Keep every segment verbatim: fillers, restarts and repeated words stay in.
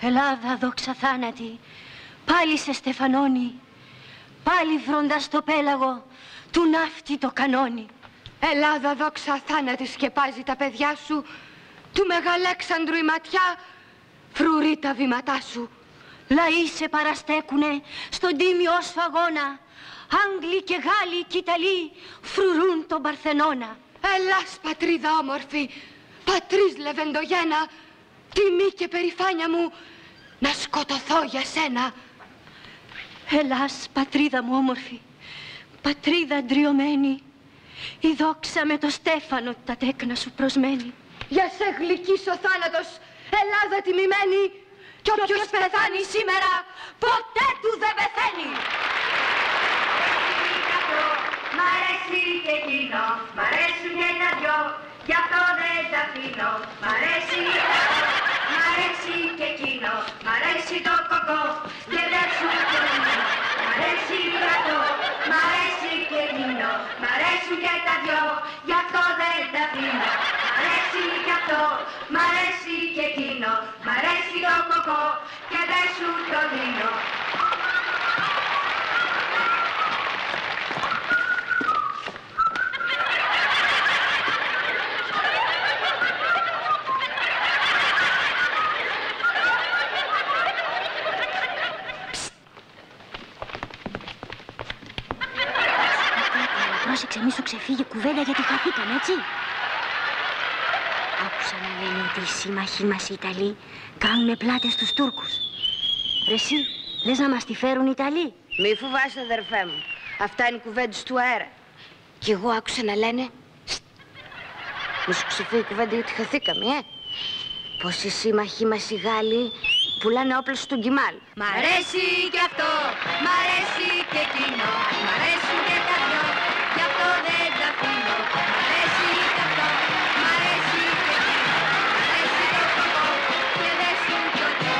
Ελλάδα, δόξα θάνατη, πάλι σε στεφανώνει, πάλι βροντάς το πέλαγο του ναύτη το κανόνι. Ελλάδα, δόξα θάνατη, σκεπάζει τα παιδιά σου, του Μεγαλέξανδρου η ματιά φρουρεί τα βήματά σου. Λαοί σε παραστέκουνε στον τίμιο σου αγώνα, Άγγλοι και Γάλλοι και Ιταλοί φρουρούν τον Παρθενώνα. Ελλάς, πατρίδα όμορφη, πατρίς λεβεντογένα, τιμή και περηφάνια μου να σκοτωθώ για σένα. Ελλάς, πατρίδα μου όμορφη, πατρίδα ντριωμένη, η δόξα με το στέφανο τα τέκνα σου προσμένη. Για σε γλυκής ο θάνατος, Ελλάδα τιμημένη, κι όποιος πεθάνει σήμερα, ποτέ του δεν πεθαίνει. Μ' αρέσει και κοινό, μ' αρέσουν και τα δυο, γι' αυτό δεν τα αφήνω. Μ' αρέσει, μ' αρέσει και κοινό, μ' αρέσει το κοκό και δεν σου το μήνω. Μ' αρέσει πρατό, μ' αρέσει και κοινό, μ' αρέσουν και τα δυο, γι' αυτό δεν τα αφήνω. Μ' αρέσει κι αυτό, μ' αρέσει και κοινό, μ' αρέσει το κοκό και δεν σου το δίνω. Πρόσεξε, μη σου ξεφύγει κουβέντα γιατί χαθήκαν, έτσι. Άκουσα να λένε ότι οι σύμμαχοί μας οι Ιταλοί κάνουνε πλάτες στους Τούρκους. Ρε εσύ, λες να μας τη φέρουν οι Ιταλοί? Μη φοβάσαι, αδερφέ μου. Αυτά είναι κουβέντες του αέρα. Κι εγώ άκουσα να λένε... Μη σου ξεφύγει κουβέντα γιατί χαθήκαμε, ε. Πως οι σύμμαχοί μας οι Γάλλοι πουλάνε όπλα στον Κεμάλ. Μ' αρέσει κι αυτό, μ' αρέσει και εκείνο, μ' αρέσουν και τα δυο, γι' αυτό δεν τα αφήνω. Μ' αρέσει κι αυτό, μ' αρέσει και εκείνο, μ' αρέσει το κοκό και δεν σου το δίνω.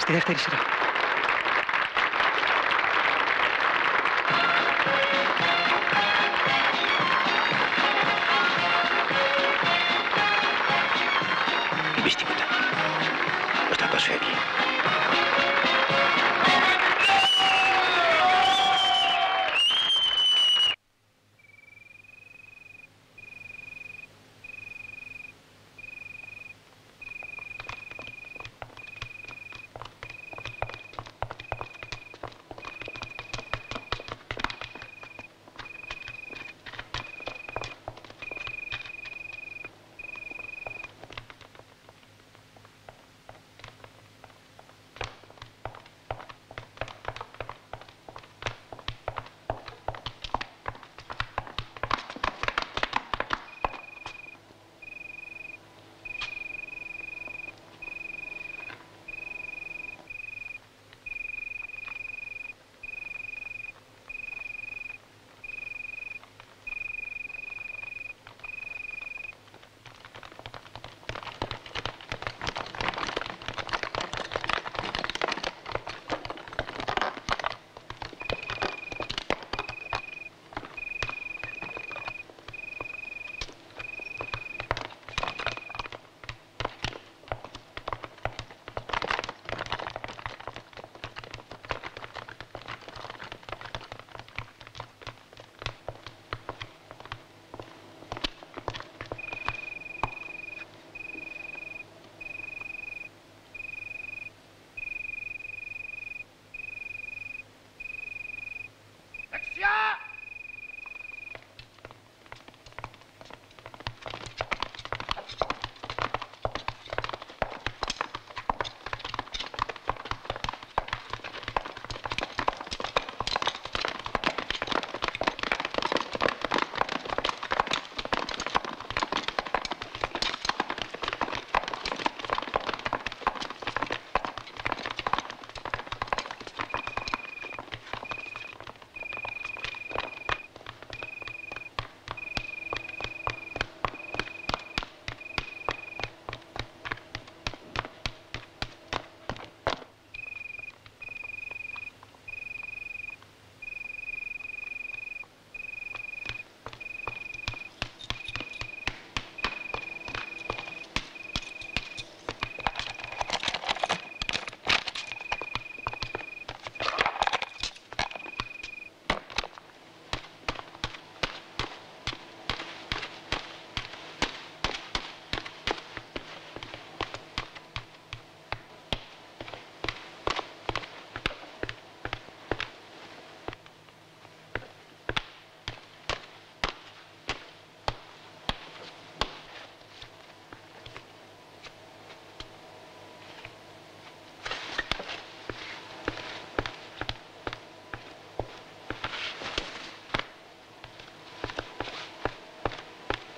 Στη δεύτερη σειρά. Μην πεις τίποτα. Ο στρατός φεύγει.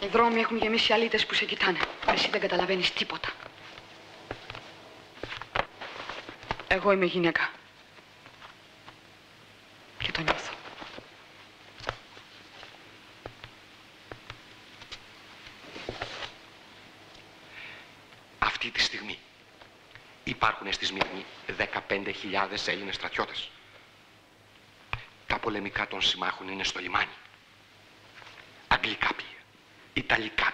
Οι δρόμοι έχουν γεμίσει αλήτες που σε κοιτάνε. Εσύ δεν καταλαβαίνεις τίποτα. Εγώ είμαι γυναίκα. Και το νιώθω. Αυτή τη στιγμή υπάρχουν στη Σμύρνη δεκαπέντε χιλιάδες Έλληνες στρατιώτες. Τα πολεμικά των συμμάχων είναι στο λιμάνι. Αγγλικά πλοία, Ιταλικά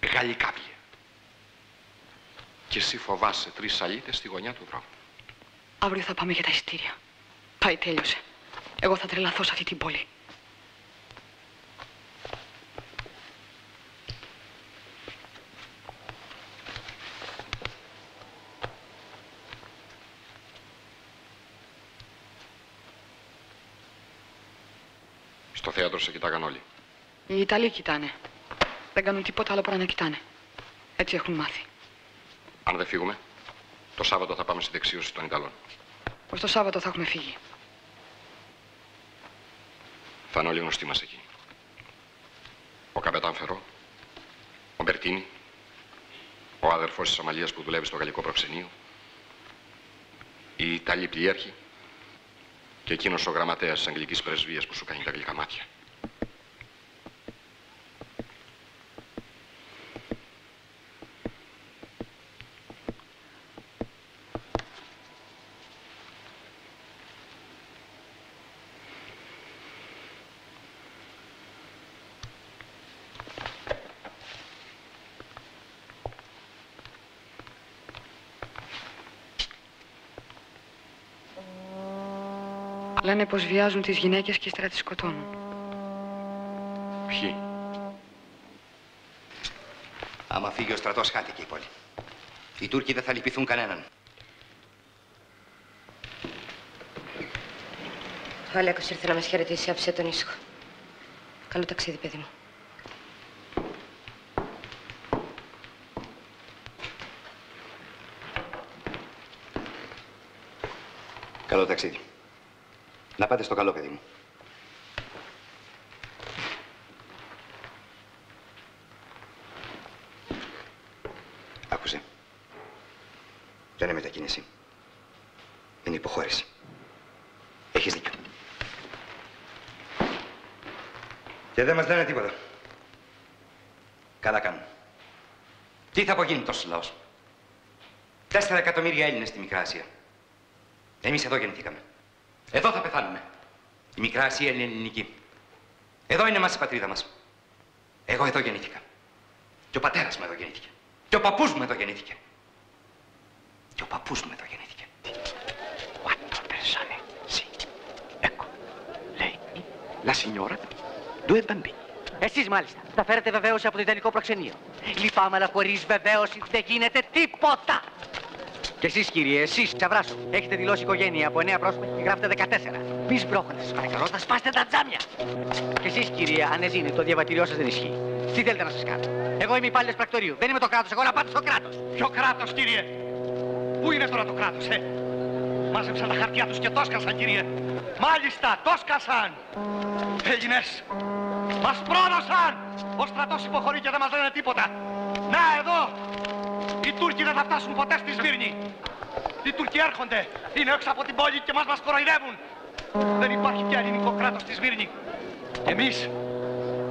πλοία, Γαλλικά πλοία. Και εσύ φοβάσαι τρεις αλήτες στη γωνιά του δρόμου. Αύριο θα πάμε για τα εισιτήρια. Πάει, τέλειωσε. Εγώ θα τρελαθώ σε αυτή την πόλη. Στο θέατρο σε κοιτάγαν όλοι. Οι Ιταλοί κοιτάνε. Δεν κάνουν τίποτα άλλο παρά να κοιτάνε. Έτσι έχουν μάθει. Αν δεν φύγουμε, το Σάββατο θα πάμε στη δεξίωση των Ιταλών. Ως το Σάββατο θα έχουμε φύγει. Θα είναι όλοι γνωστοί μας εκεί. Ο καπετάν Φερό, ο Μπερτίνι, ο αδερφός της Αμαλίας που δουλεύει στο γαλλικό προξενείο, οι Ιταλοί πλοίαρχοι και εκείνος ο γραμματέας της Αγγλικής Πρεσβείας που σου κάνει τα γλυκά μάτια. Λένε πως βιάζουν τις γυναίκες και ύστερα τις σκοτώνουν. Ποιοι? Άμα φύγει ο στρατός, χάθηκε η πόλη. Οι Τούρκοι δεν θα λυπηθούν κανέναν. Ο Αλέκος ήρθε να μας χαιρετήσει, άφησε τον ήσυχο. Καλό ταξίδι, παιδί μου. Καλό ταξίδι. Να πάτε στο καλό, παιδί μου. Άκουσε. Δεν είναι μετακίνηση. Είναι υποχώρηση. Έχεις δίκιο. Και δεν μας λένε τίποτα. Καλά κάνουν. Τι θα απογίνει τόσο λαός. Τέσσερα εκατομμύρια Έλληνες στη Μικρά Ασία. Εμείς εδώ γεννηθήκαμε. Εδώ θα πεθάνουμε. Η Μικρά Ασία είναι ελληνική. Εδώ είναι μας η πατρίδα μας. Εγώ εδώ γεννήθηκα. Και ο πατέρας μου εδώ γεννήθηκε. Και ο παππούς μου εδώ γεννήθηκε. Και ο παππούς μου εδώ γεννήθηκε. Quanto persone, sì. Ecco, lei, la signora, due bambini. Εσείς μάλιστα. Τα φέρετε βεβαίως από το ιδανικό προξενείο. Λυπάμαι, αλλά χωρίς βεβαίωση δεν γίνεται τίποτα. Και εσείς, κύριε, εσείς, Τσαβράσου, έχετε δηλώσει οικογένεια από εννέα πρόσωπα και γράφετε δεκατέσσερα. Μη σμπρώχνετε, σας παρακαλώ, θα σπάσετε τα τζάμια. Και εσείς, κύριε Ανεζίνη, το διαβατηριό σας δεν ισχύει. Τι θέλετε να σας κάνω? Εγώ είμαι υπάλληλος πρακτορείου, δεν είμαι το κράτος, εγώ να πάτε στο κράτος. Ποιο κράτος, κύριε? Πού είναι τώρα το κράτος, ε? Μάζεψαν τα χαρτιά τους και τόσκασαν, κύριε. Μάλιστα, τόσκασαν. Έλληνες, μας πρόδωσαν. Ο στρατός υποχωρεί και δεν μας λένε τίποτα. Να, εδώ. Οι Τούρκοι δεν θα φτάσουν ποτέ στη Σμύρνη. Οι Τούρκοι έρχονται, είναι έξω από την πόλη και μας μας κοροϊδεύουν. Δεν υπάρχει πια ελληνικό κράτος στη Σμύρνη. Εμείς,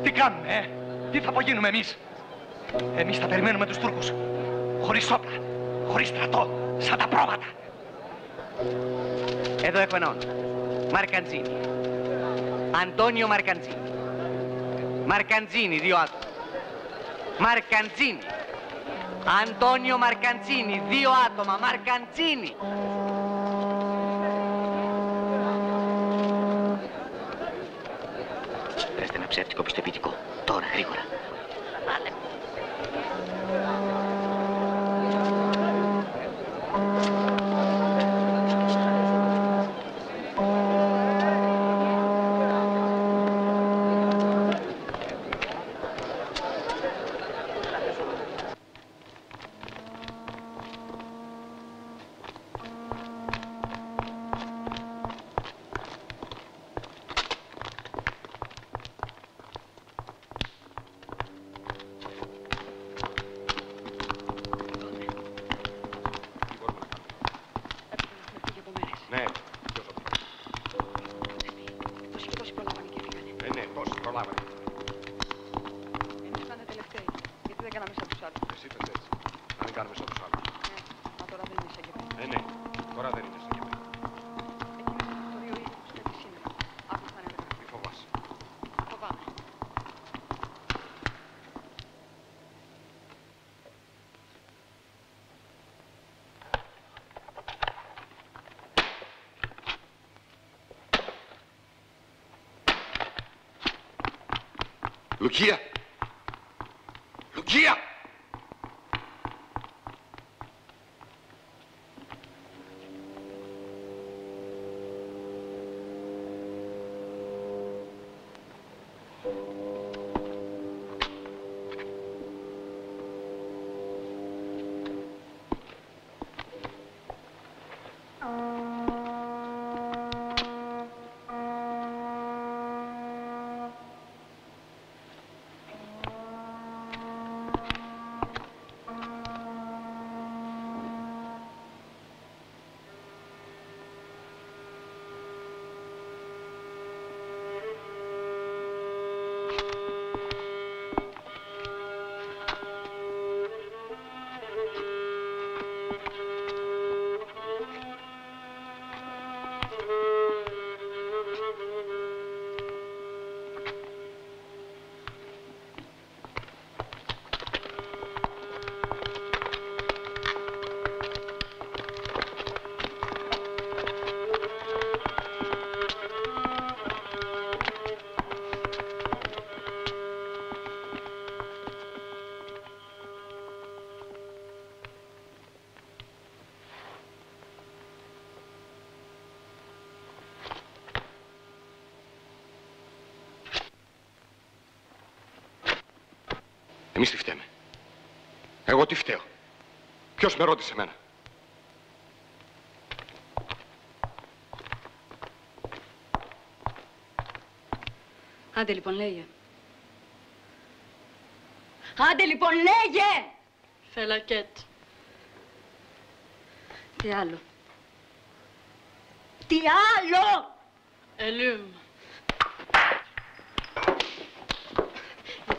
τι κάνουμε, ε? Τι θα απογίνουμε εμείς? Εμείς θα περιμένουμε τους Τούρκους. Χωρίς όπλα, χωρίς στρατό, σαν τα πρόβατα. Εδώ έχω ένα όνομα. Μαρκαντζίνι. Αντώνιο Μαρκαντζίνι. Μαρκαντζίνι, δύο άτομα. Μαρκαντζίνι. Αντώνιο Μαρκαντζίνι, δύο άτομα, Μαρκαντζίνι. Βρέστε ένα ψεύτικο πιστοποιητικό, τώρα, γρήγορα. Άλλε. ύπευτες. Να μην κάνουμε σαν τους άλλους. Ναι, τώρα δεν είναι σαν Κεπέδη. Ε, ναι, τώρα δεν είναι σαν Κεπέδη. Εκεί μέσα το δύο είδους γιατί σήμερα. Άκουσαν έλεγα. Μη φοβάσαι. Φοβάμαι. Lucia! Lucia! Εμείς τι φταίμε. Εγώ τι φταίω. Ποιος με ρώτησε εμένα. Άντε λοιπόν λέγε. Άντε λοιπόν λέγε. Φελακέτ. Τι άλλο. Τι άλλο. Ελούμ.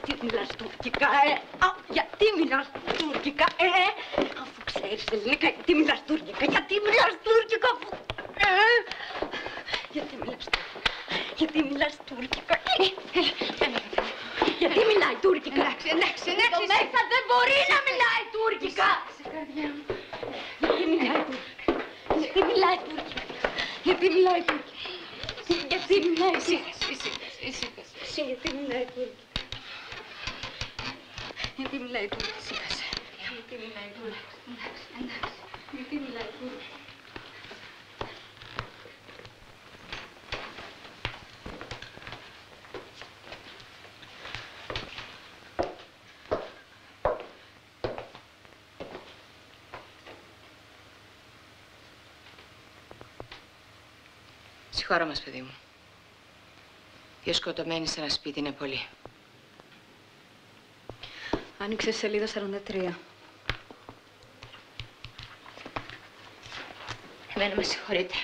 Γιατί μιλάς τουρκικά, ε! Α, γιατί μιλάς τουρκικά, ε! Αφού ξέρεις ελληνικά, γιατί μιλάς τουρκικά, γιατί μιλάς τουρκικά, αφού... Ε! Γιατί μιλάς τουρκικά, γιατί μιλάς τουρκικά, ε! Γιατί μιλάει τουρκικά, εντάξει, εντάξει, εντάξει, εδώ μέσα δεν μπορεί να μιλάει τουρκικά! Σε καρδιά μου, γιατί μιλάει τουρκικά, γιατί μιλάει τουρκικά, γιατί μιλάει τουρκικά, γιατί μιλάει τουρκικά. Γιατί μιλάει τουρκικά, σήκασε. Γιατί μιλάει τουρκικά. Εντάξει, εντάξει. Γιατί μιλάει τουρκικά. Συγχώρα μας, παιδί μου. Δύο σκοτωμένοι σε ένα σπίτι είναι πολύ. Άνοιξε σελίδα σαράντα τρία. Εμένα με συγχωρείτε.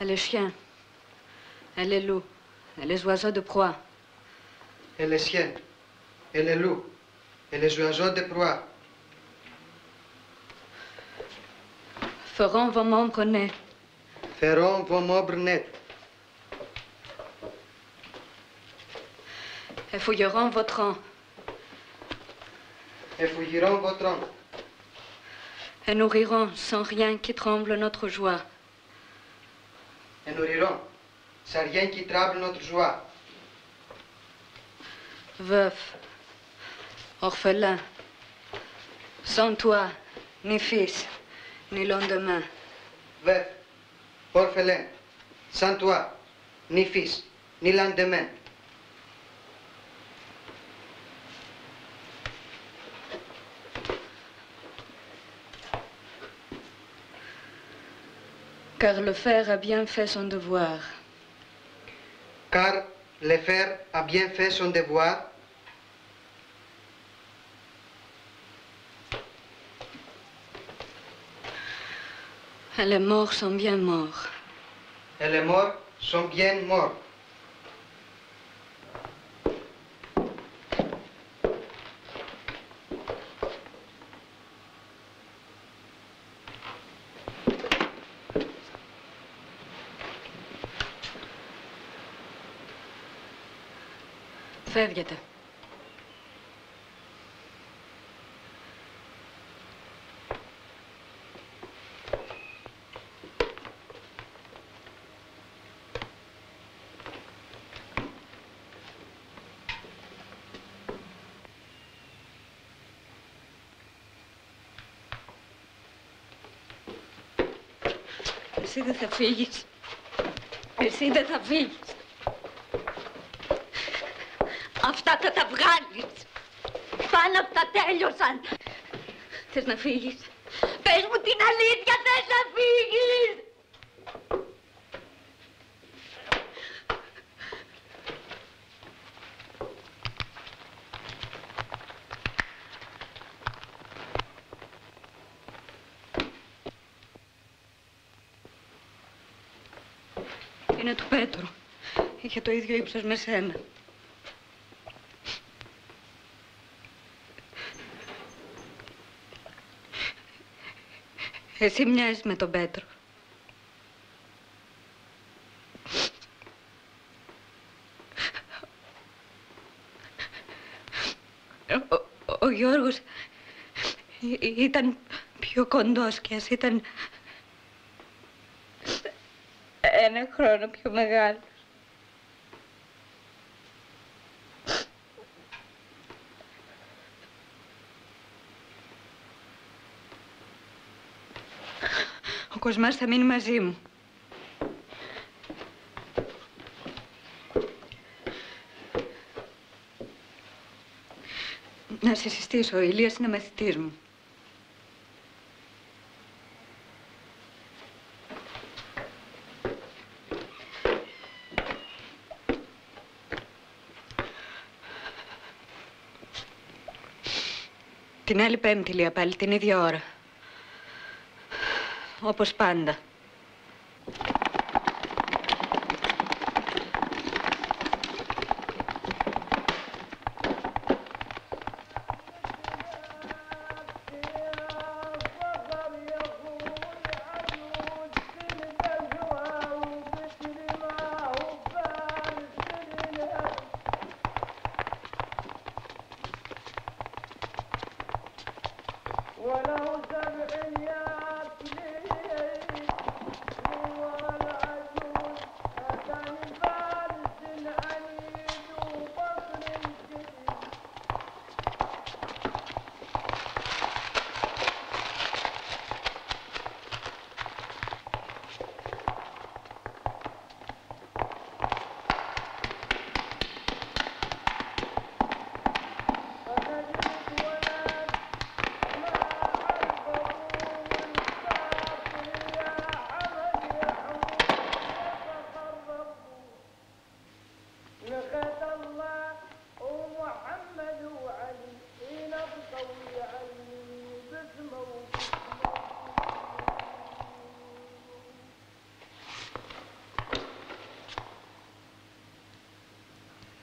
Les chiens, les loups, les oiseaux de proie. Les chiens, les loups, les oiseaux de proie. Ferons vos membres nés. Ferons vos membres nets. Effouillerons votre rang. Effouillerons votre rang. Et nourrirons sans rien qui tremble notre joie. Et nourrirons sans rien qui tremble notre joie. Veuf, orphelin, sans toi, ni fils, ni lendemain. Veuf. Orphelin, sans toi, ni fils, ni lendemain. Car le fer a bien fait son devoir. Car le fer a bien fait son devoir. Les morts sont bien morts. Et les morts sont bien morts. Φεύγετε. Εσύ δεν θα φύγεις. Εσύ δεν θα φύγεις. Αυτά θα τα βγάλεις. Πάνω απ' τα τέλειωσαν. Θες να φύγεις? Πες μου την αλήθεια, θες να φύγεις? Είναι του Πέτρου. Είχε το ίδιο ύψος με σένα. Εσύ μοιάζεις με τον Πέτρο. Ο, ο, ο Γιώργος ήταν πιο κοντός και ας ήταν ένα χρόνο πιο μεγάλος. Ο Κοσμάς θα μείνει μαζί μου. Να σε συστήσω, ο Ηλίας είναι μαθητής μου. Την άλλη Πέμπτη, Λία, πάλι την ίδια ώρα. Όπως πάντα.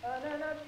Thank you.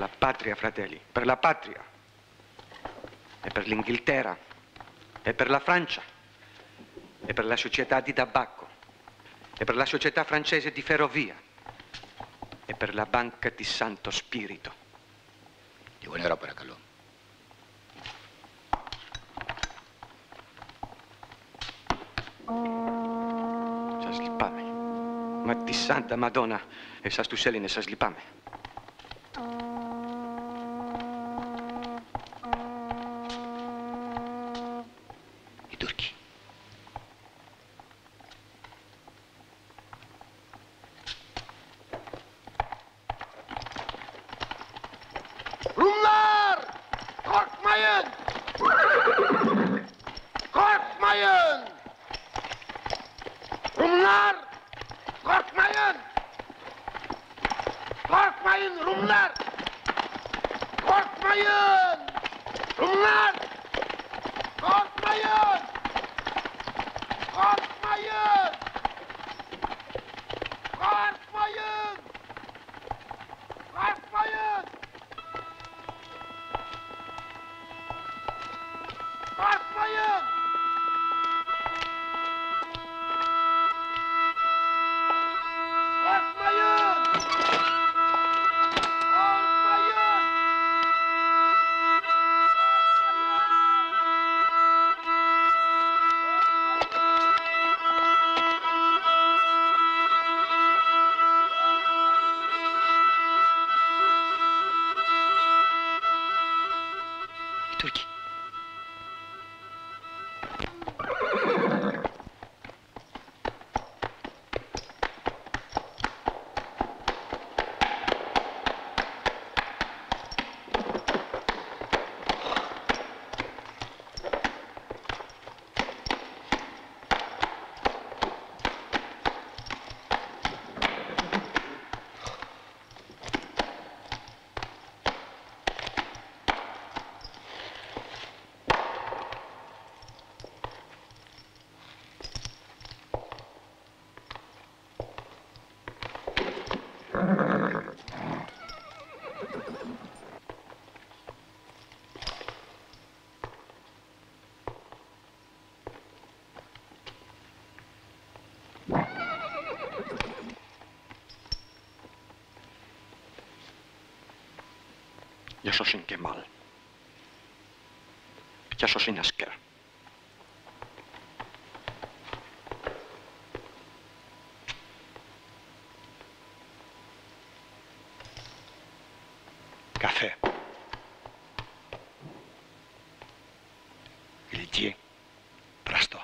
la patria, fratelli, per la patria e per l'Inghilterra e per la Francia e per la società di tabacco e per la società francese di ferrovia e per la banca di Santo Spirito. Ti buonasera, Paracalò. Σας λυπάμαι. Μα τη Σάντα Μαντόνα, εσάς τους Έλληνες σας λυπάμαι. Οι Τούρκοι. Rumlar! Korkmayın! Korkmayın! Rumlar! Korkmayın! Korkmayın Rumlar! Korkmayın! Rumlar! Korkmayın! Korkmayın! Korkmayın! Korkmayın! Korkmayın! Κι άσως είναι Κεμάλ, κι άσως είναι Ασκέρ. Καφέ. Γλυκί. Πραστό.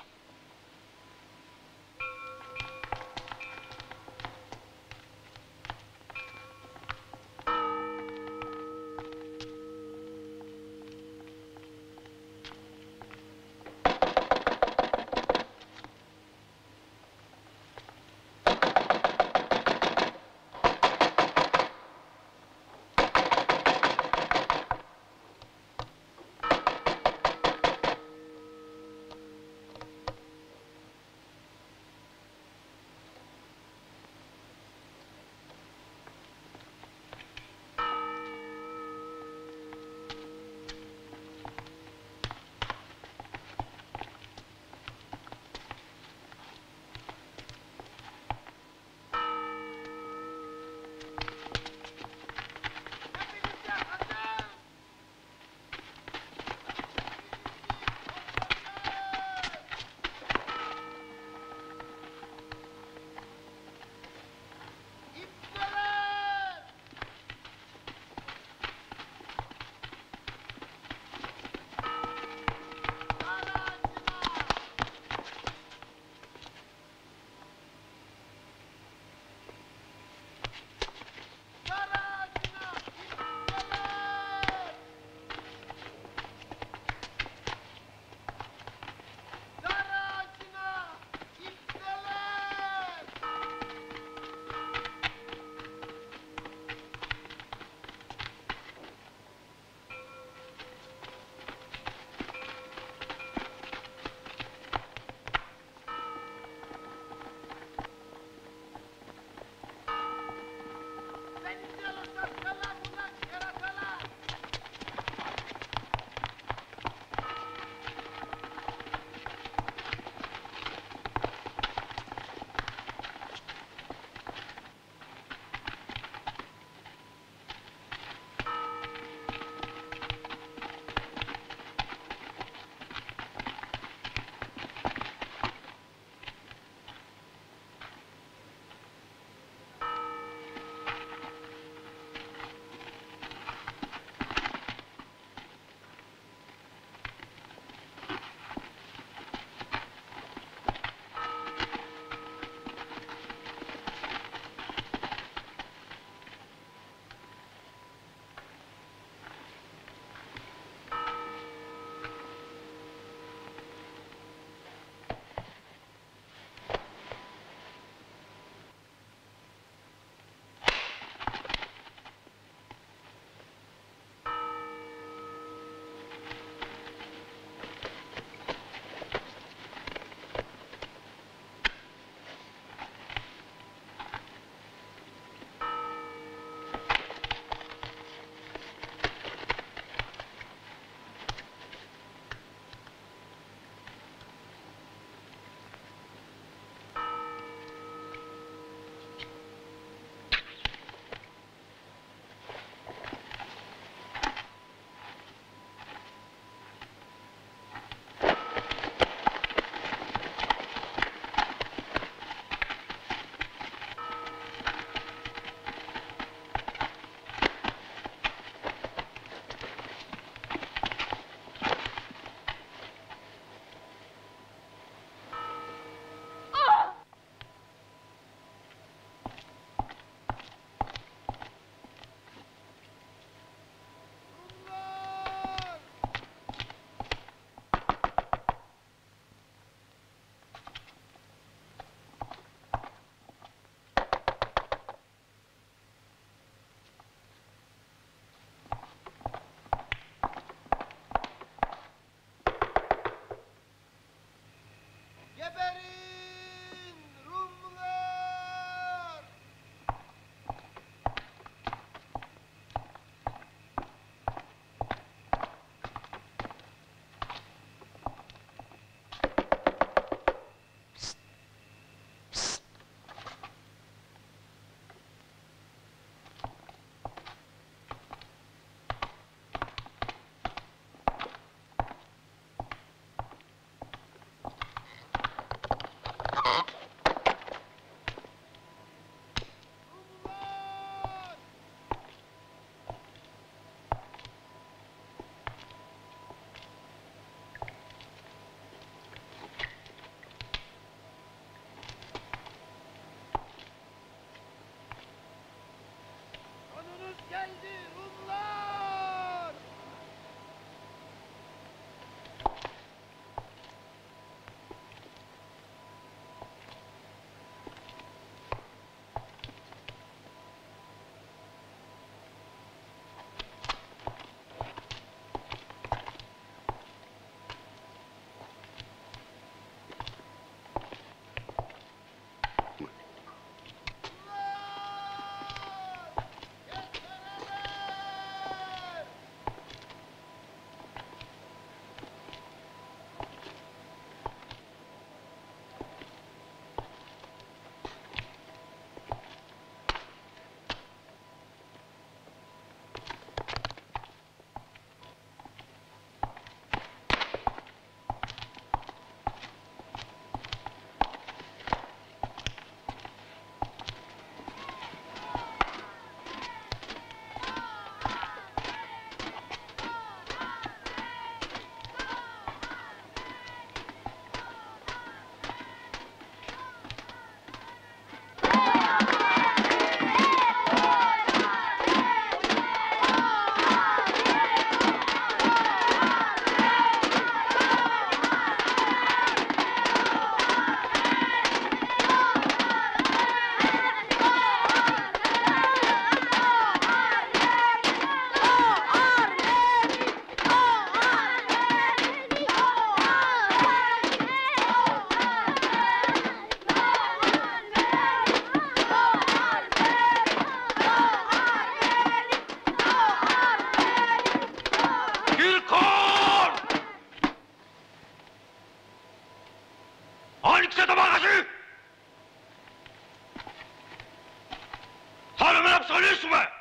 πέσουμε.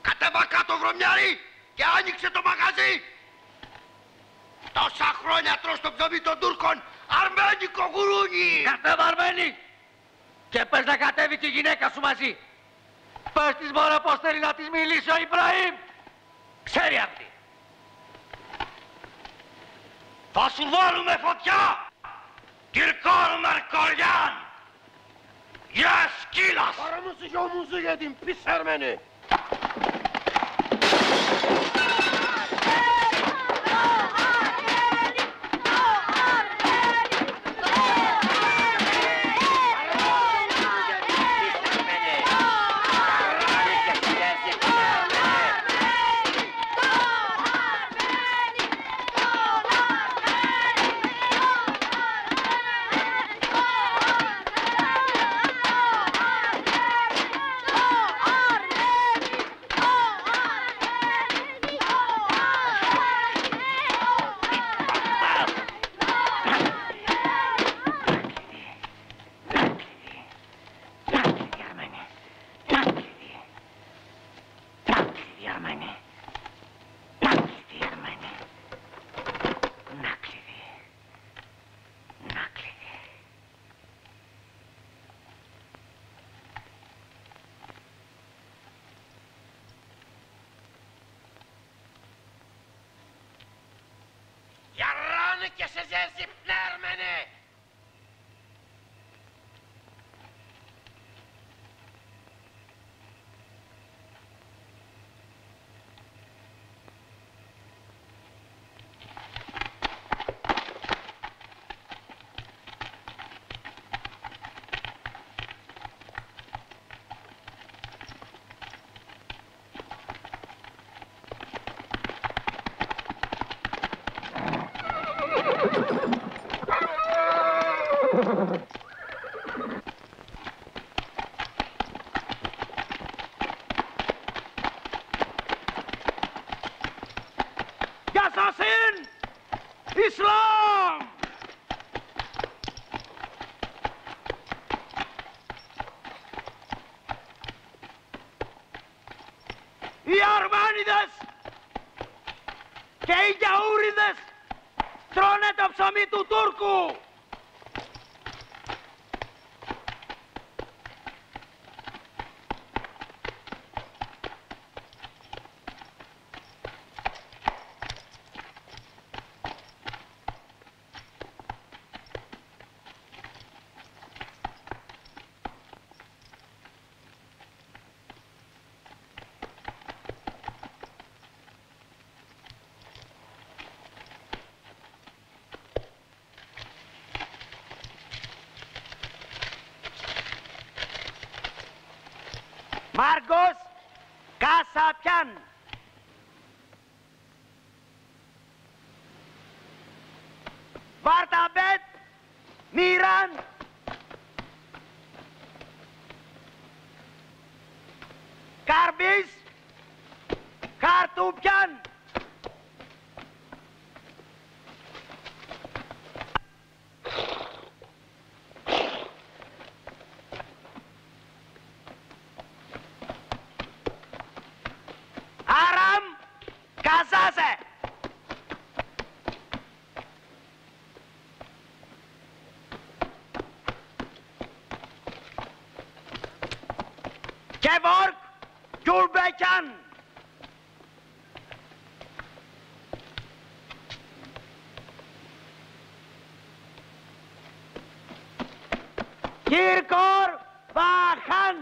Κατέβα κάτω, βρωμιάρη, και άνοιξε το μαγαζί. Τόσα χρόνια τρως το ψωμί των Τούρκων, αρμένικο γουρούνι. Κατέβα, Αρμένη, και πες να κατέβει και η γυναίκα σου μαζί. Πες της μωρέ πως θέλει να της μιλήσει ο Ιμπραήμ. Ξέρει αυτή. Θα σου βάλουμε φωτιά, Κυρκόρ Μερκολιάν. Γεια σκύλας. Paramızı yolumuzu yedin pis Ermeni. Και σε ζέση πνέρμενε. İslam! Οι Αρμένιδες και οι γιαούριδες τρώνε το ψωμί του Τούρκου! Margos Kasapyan. Bartabet Miran. Karbis Kartupyan. Kevork Gülbekan. Kirkor Bakan.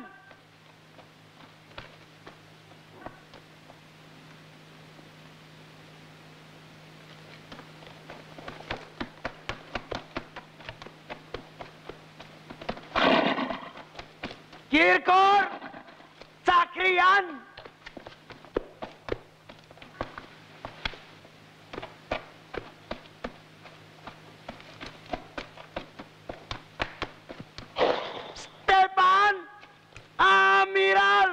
Kirkor Kriyan. Stepan Amiral.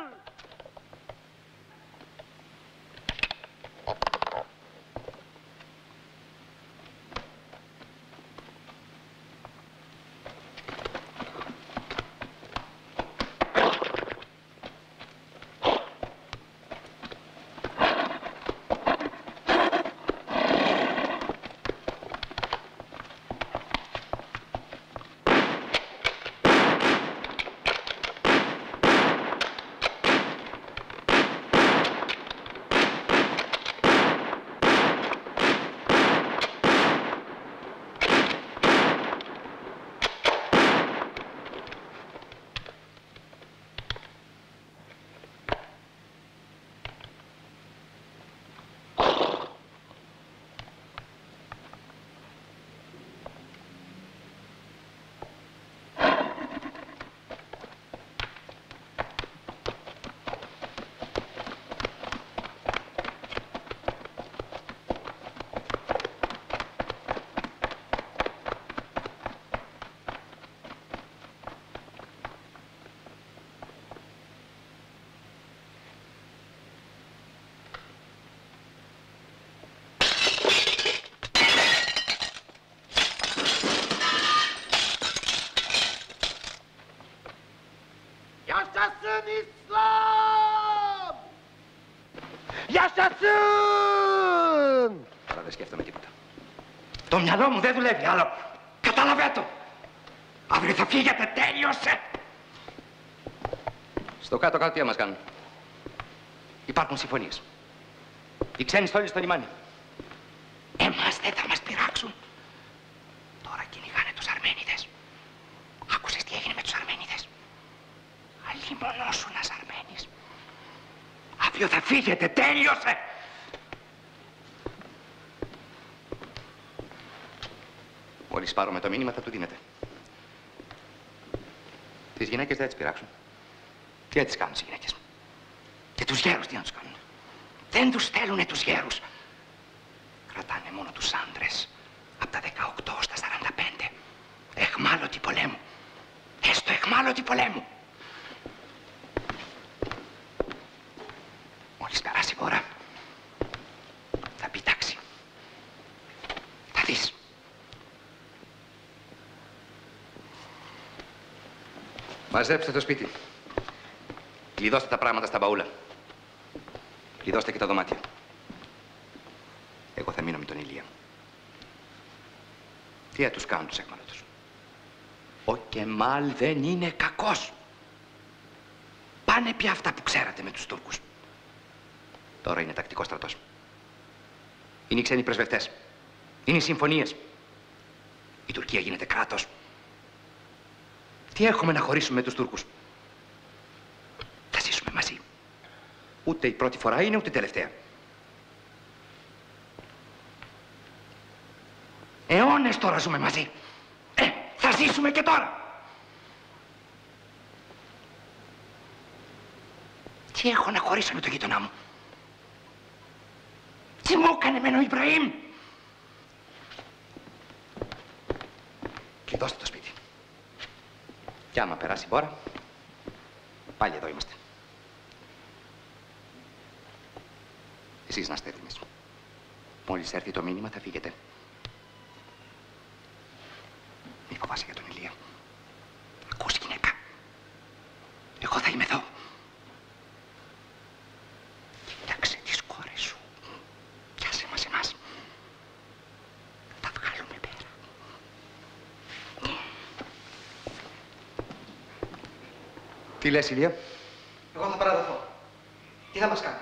Yaşasın İslam! Yaşasın! Τώρα δεν σκέφτομαι τίποτα. Το μυαλό μου δεν δουλεύει άλλο. Καταλαβαίνω το. Αύριο θα φύγετε, τέλειωσε! Στο κάτω-κάτω τι θα μας κάνουν. Υπάρχουν συμφωνίες. Οι ξένοι στόλοι στο λιμάνι. Εμάς δεν θα μας πειράξουν. Τώρα κυνηγάνε τους Αρμένιδες. Άκουσες τι έγινε με τους Αρμένιδες. Αλλήμωνόσου ένας Αρμένης. Αύριο θα φύγετε, τέλειωσε! Μόλις πάρω με το μήνυμα θα του δίνετε. Τις γυναίκες δεν τις πειράξουν. Τι έτσι κάνουν τις γυναίκες. Και τους γέρους τι να τους κάνουν. Δεν τους θέλουνε τους γέρους. Κρατάνε μόνο τους άντρες. Από τα δεκαοκτώ στα σαράντα πέντε. Εχμάλωτοι πολέμου. Έστω εχμάλωτοι πολέμου. Μόλις περάσει η ώρα, θα πει τάξη. Θα δεις. Μαζέψτε το σπίτι. Κλειδώστε τα πράγματα στα μπαούλα. Κλειδώστε και τα δωμάτια. Εγώ θα μείνω με τον Ηλία. Τι θα τους κάνουν τους εχμάλωτους. Ο Κεμάλ δεν είναι κακός. Πάνε πια αυτά που ξέρατε με τους Τούρκους. Τώρα είναι τακτικός στρατός. Είναι οι ξένοι πρεσβευτές. Είναι οι συμφωνίες. Η Τουρκία γίνεται κράτος. Τι έχουμε να χωρίσουμε με τους Τούρκους. Θα ζήσουμε μαζί. Ούτε η πρώτη φορά είναι, ούτε η τελευταία. Αιώνες τώρα ζούμε μαζί. Ε, θα ζήσουμε και τώρα. Τι έχω να χωρίσω με τον γείτονά μου. Τι μου έκανε με τον Ιμπραήμ. Κλειδώστε το σπίτι. Κι άμα περάσει η ώρα, πάλι εδώ είμαστε. Εσείς να είστε έτοιμες. Μόλις έρθει το μήνυμα θα φύγετε. Μη φοβάσαι για τον Ηλία. Ακούς γυναίκα. Εγώ θα είμαι εδώ. Κοίταξε τις κόρες σου. Πιάσε μας εμάς. Τα βγάλουμε πέρα. Τι λες Ηλία. Εγώ θα παραδοθώ. Τι θα μας κάνει.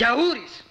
Γιαούρις.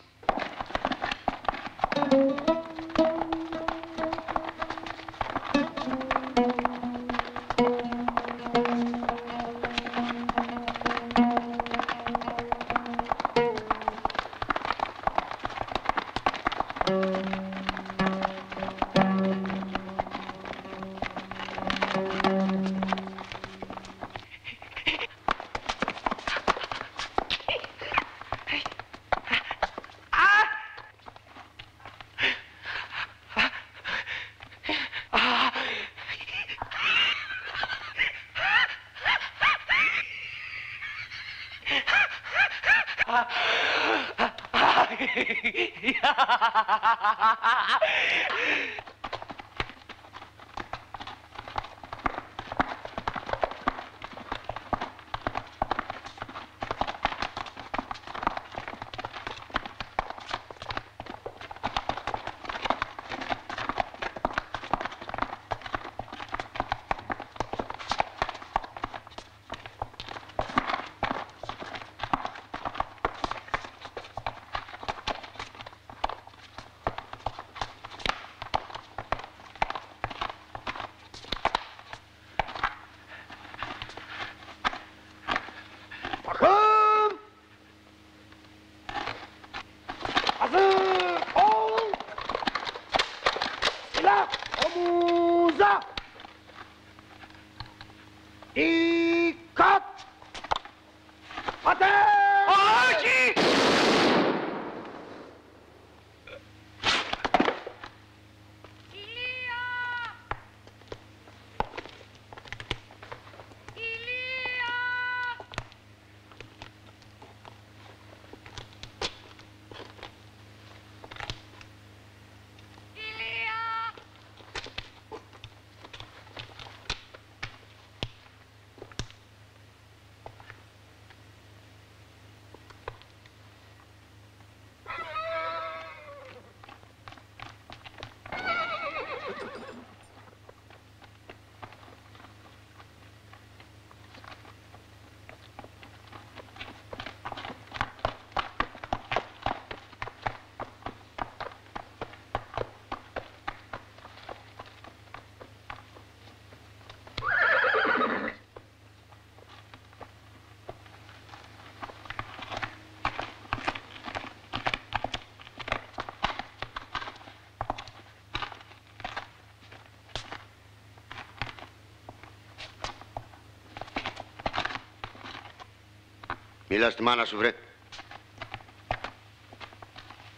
Μίλα στη μάνα σου, βρε.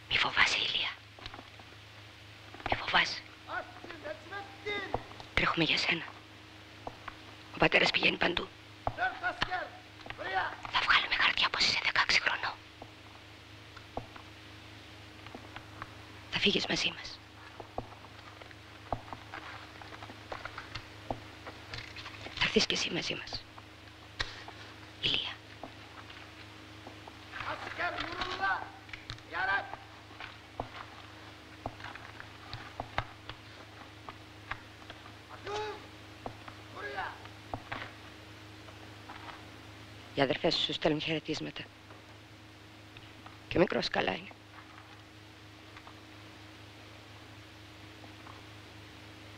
Μη φοβάσαι, Ηλία. Μη φοβάσαι. Τρέχουμε για σένα. Ο πατέρας πηγαίνει παντού. Θα βγάλουμε χαρτιά πως είσαι δεκάξι χρονών. Θα φύγεις μαζί μας. Θα έρθεις κι εσύ μαζί μας. Οι αδερφές σου στέλνουν χαιρετίσματα. Και ο μικρός καλά είναι.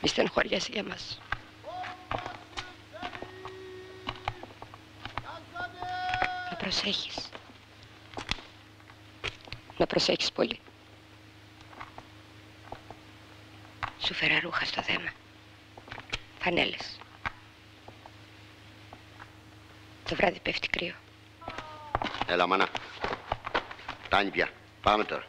Μη στενοχωριέσαι για μας. Να προσέχεις. Να προσέχεις πολύ. Σου φέρα ρούχα στο δέμα. Φανέλες. Το βράδυ πέφτει κρύο. Έλα, μάνα. Τάνει πια. Πάμε τώρα.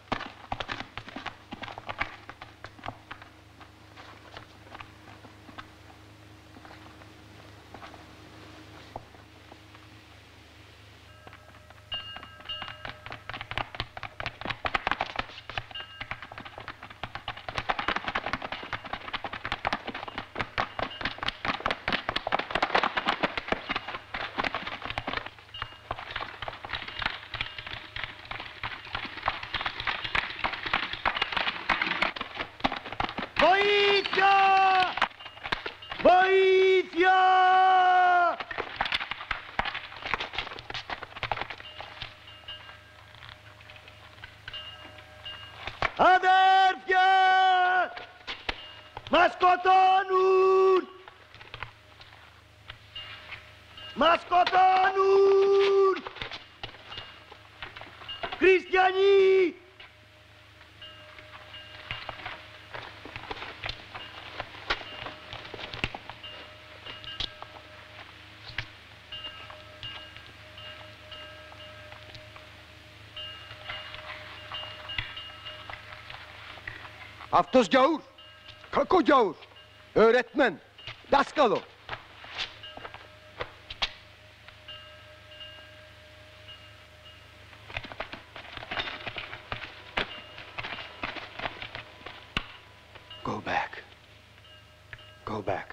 σκοτώνουν! Μας σκοτώνουν! Χριστιανοί! Hafız gavur, kako gavur, öğretmen, daskalo. Go back, go back.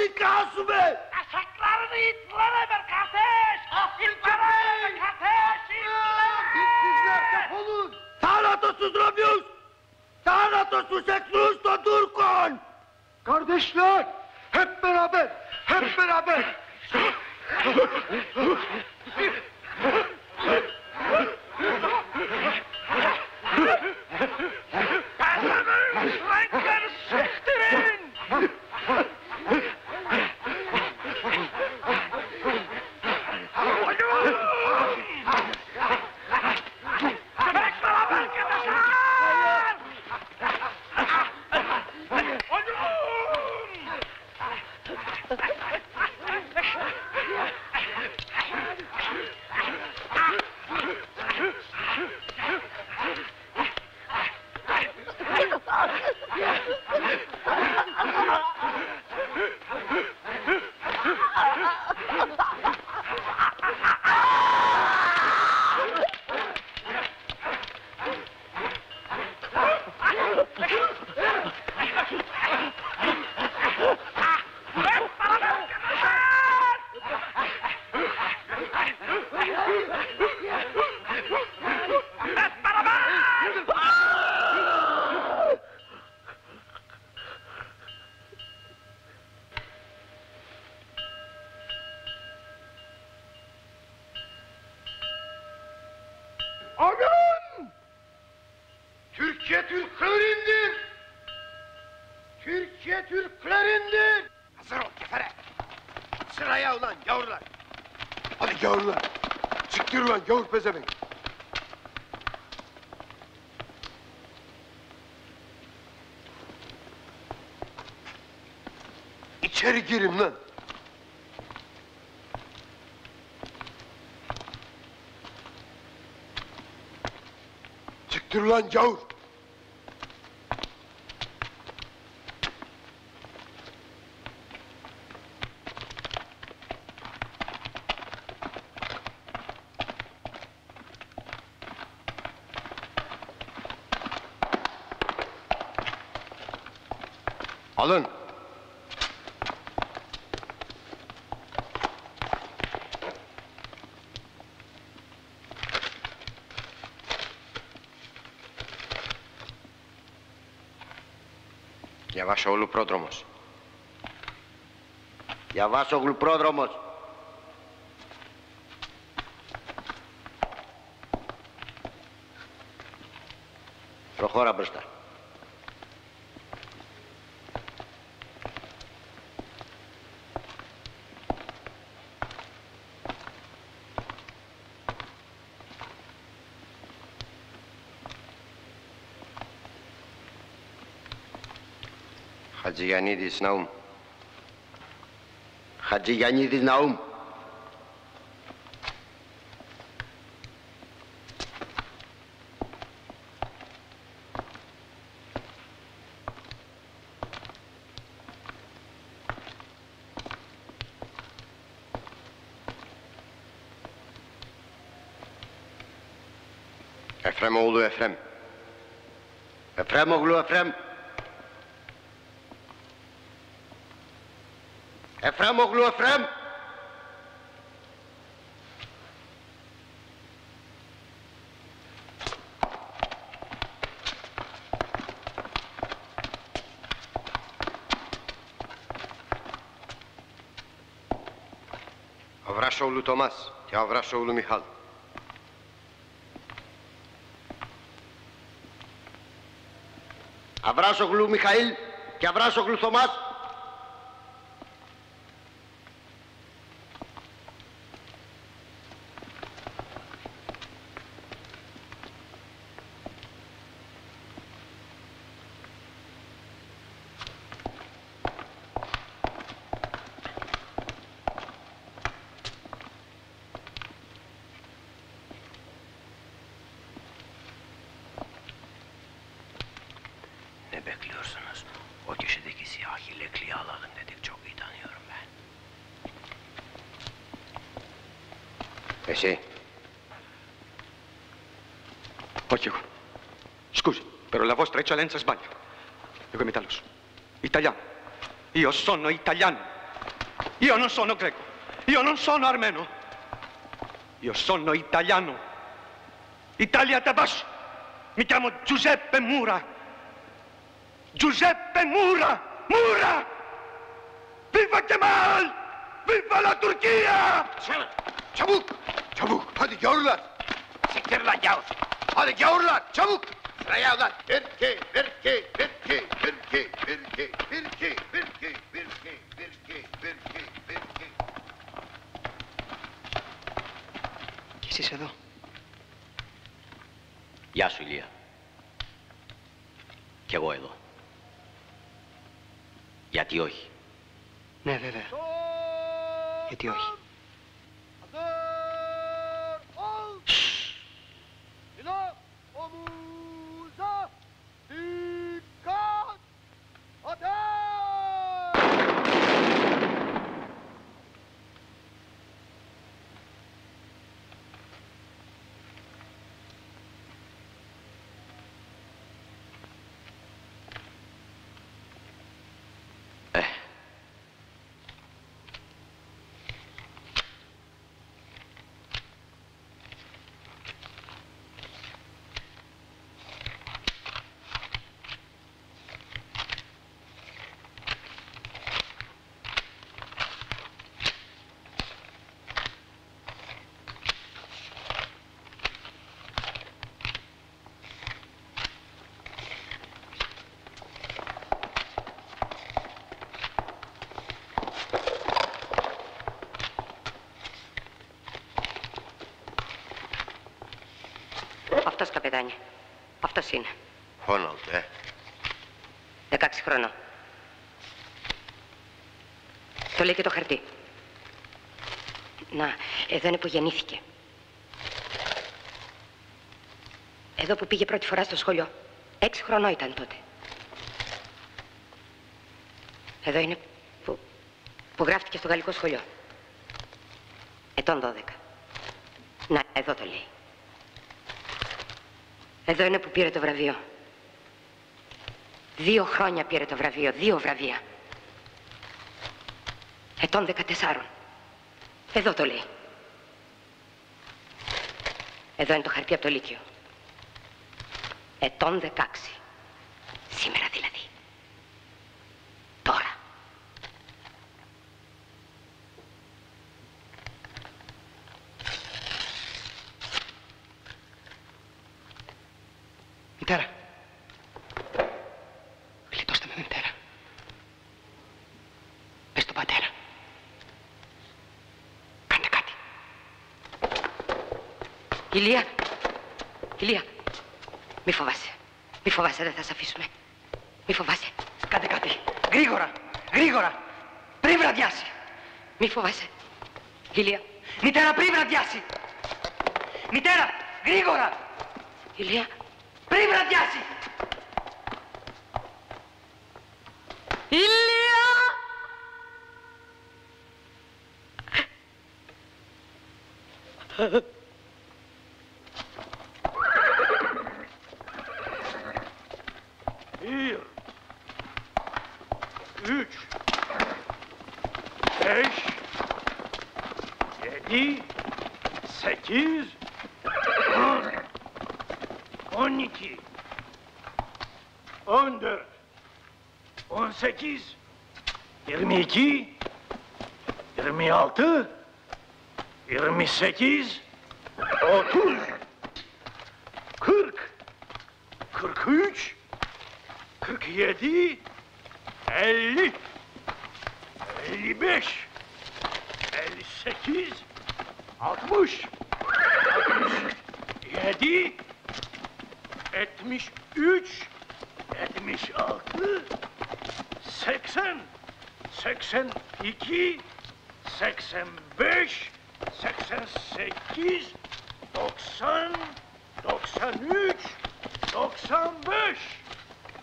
Kasımı sıktırın! Aman! Türkçe Türklerindir! Türkçe Türklerindir! Hazır ol kefere! Sıraya ulan gavurlar! Hadi gavurlar! Çıktır ulan gavur pezevenk! İçeri girin lan! Çıktır lan gavur! Alın! Yavaş oğlu prodromos. Yavaş oğlu prodromos. Προχώρα μπροστά. Χατζηγιαννίδης Ναούμ. Χατζηγιαννίδης Ναούμ. Efremoğlu Efrem. Efremoğlu Efrem. Efrem oğlu Efrem! Avraş oğlu Tomas, Avraş oğlu Mihal. Avraş oğlu Mihail, Avraş oğlu Tomas. Vostra eccellenza sbaglia. Io come Italos. Italiano. Io sono italiano. Io non sono greco. Io non sono armeno. Io sono italiano. Italia Tabash. Mi chiamo Giuseppe Mura. Giuseppe Mura. Mura! Viva Kemal! Viva la Turchia! Çabuk! Çabuk! Hadi gavurlar! Siktir lan gavur! Hadi gavurlar! Çabuk! Sıraya ulan! Bir ki, bir ki, bir ki, bir ki, bir ki, bir ki, bir ki, bir ki, bir ki, bir ki, bir ki. Κι εσείς εδώ. Γεια σου, Ηλία. Κι εγώ εδώ. Γιατί όχι. Ναι, βέβαια. Γιατί όχι. αυτός, καπετάνιε. Αυτός είναι. Χόνολτ, ε. δεκαέξι χρονών. Το λέει και το χαρτί. Να, εδώ είναι που γεννήθηκε. Εδώ που πήγε πρώτη φορά στο σχολείο. Έξι χρονών ήταν τότε. Εδώ είναι που, που γράφτηκε στο γαλλικό σχολείο. Ετών δώδεκα. Να, εδώ το λέει. Εδώ είναι που πήρε το βραβείο. Δύο χρόνια πήρε το βραβείο, δύο βραβεία. Ετών δεκατεσσάρων. Εδώ το λέει. Εδώ είναι το χαρτί από το Λύκειο. Ετών δεκαέξι. Σήμερα δηλαδή. Τώρα. Μητέρα. Γλιτώστε με, μητέρα. Πες τον πατέρα. Κάντε κάτι. Ηλία. Ηλία. Μη φοβάσαι. Μη φοβάσαι, δεν θα σε αφήσουμε. Μη φοβάσαι. Κάντε κάτι. Γρήγορα. Γρήγορα. Πριν βραδιάσει. Μη φοβάσαι. Ηλία. Μητέρα, πριν βραδιάσει. Μητέρα, γρήγορα. Ηλία. Πριν βραδιάσει. Ηλία.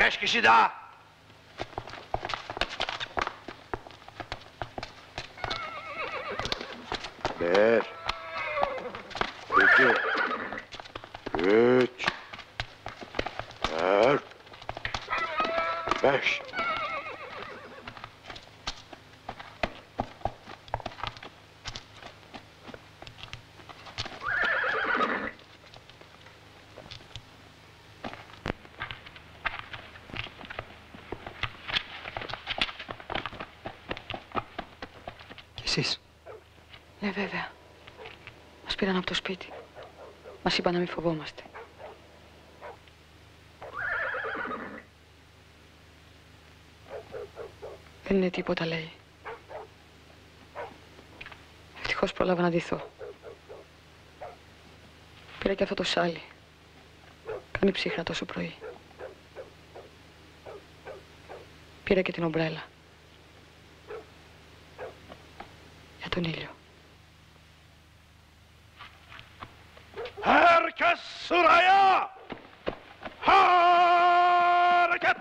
Beş kişi daha. Bir, iki, üç, dört, beş. Πήραν από το σπίτι. Μας είπαν να μην φοβόμαστε. Δεν είναι τίποτα, λέει. Ευτυχώς πρόλαβα να ντυθώ. Πήρα και αυτό το σάλι. Κάνει ψύχρα τόσο πρωί. Πήρα και την ομπρέλα. Για τον ήλιο. Sıraya! Hareket!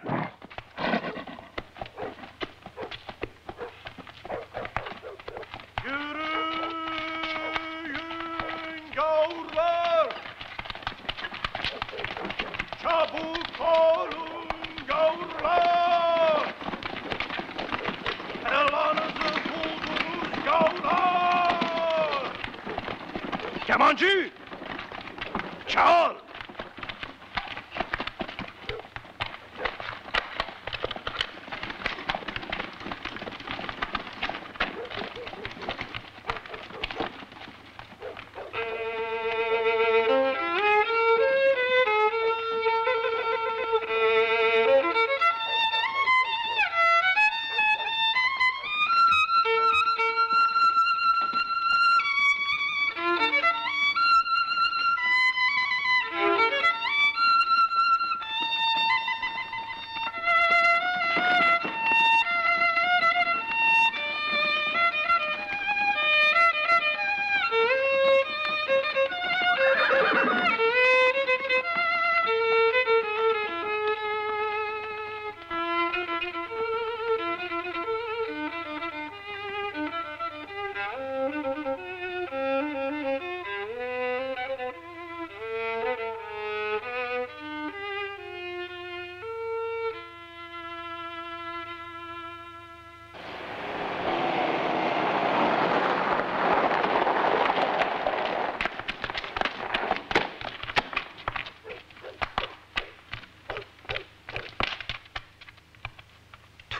Yürüyün gavurlar! Çabuk olun gavurlar! Elanızı buldunuz gavurlar! Kemancı! Çağır!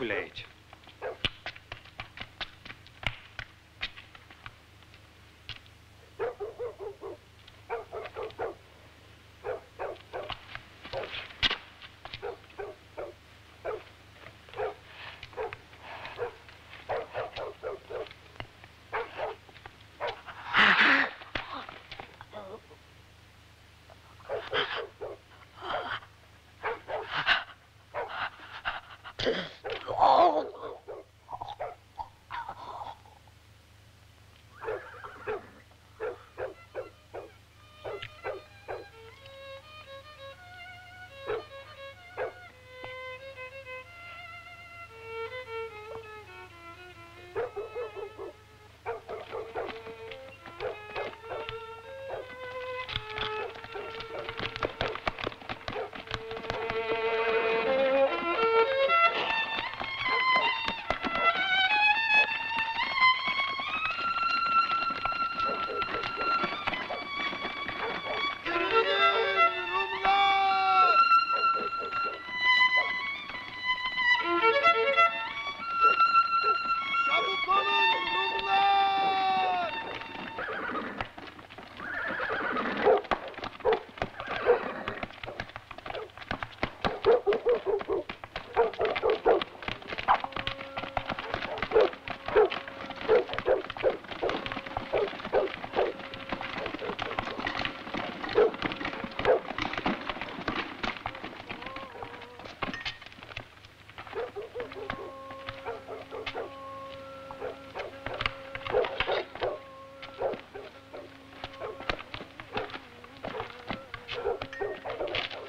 village.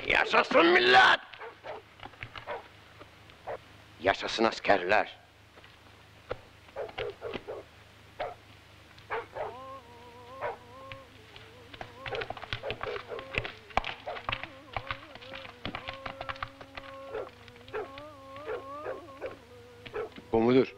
Yaşasın millet! Yaşasın askerler! Bu mudur?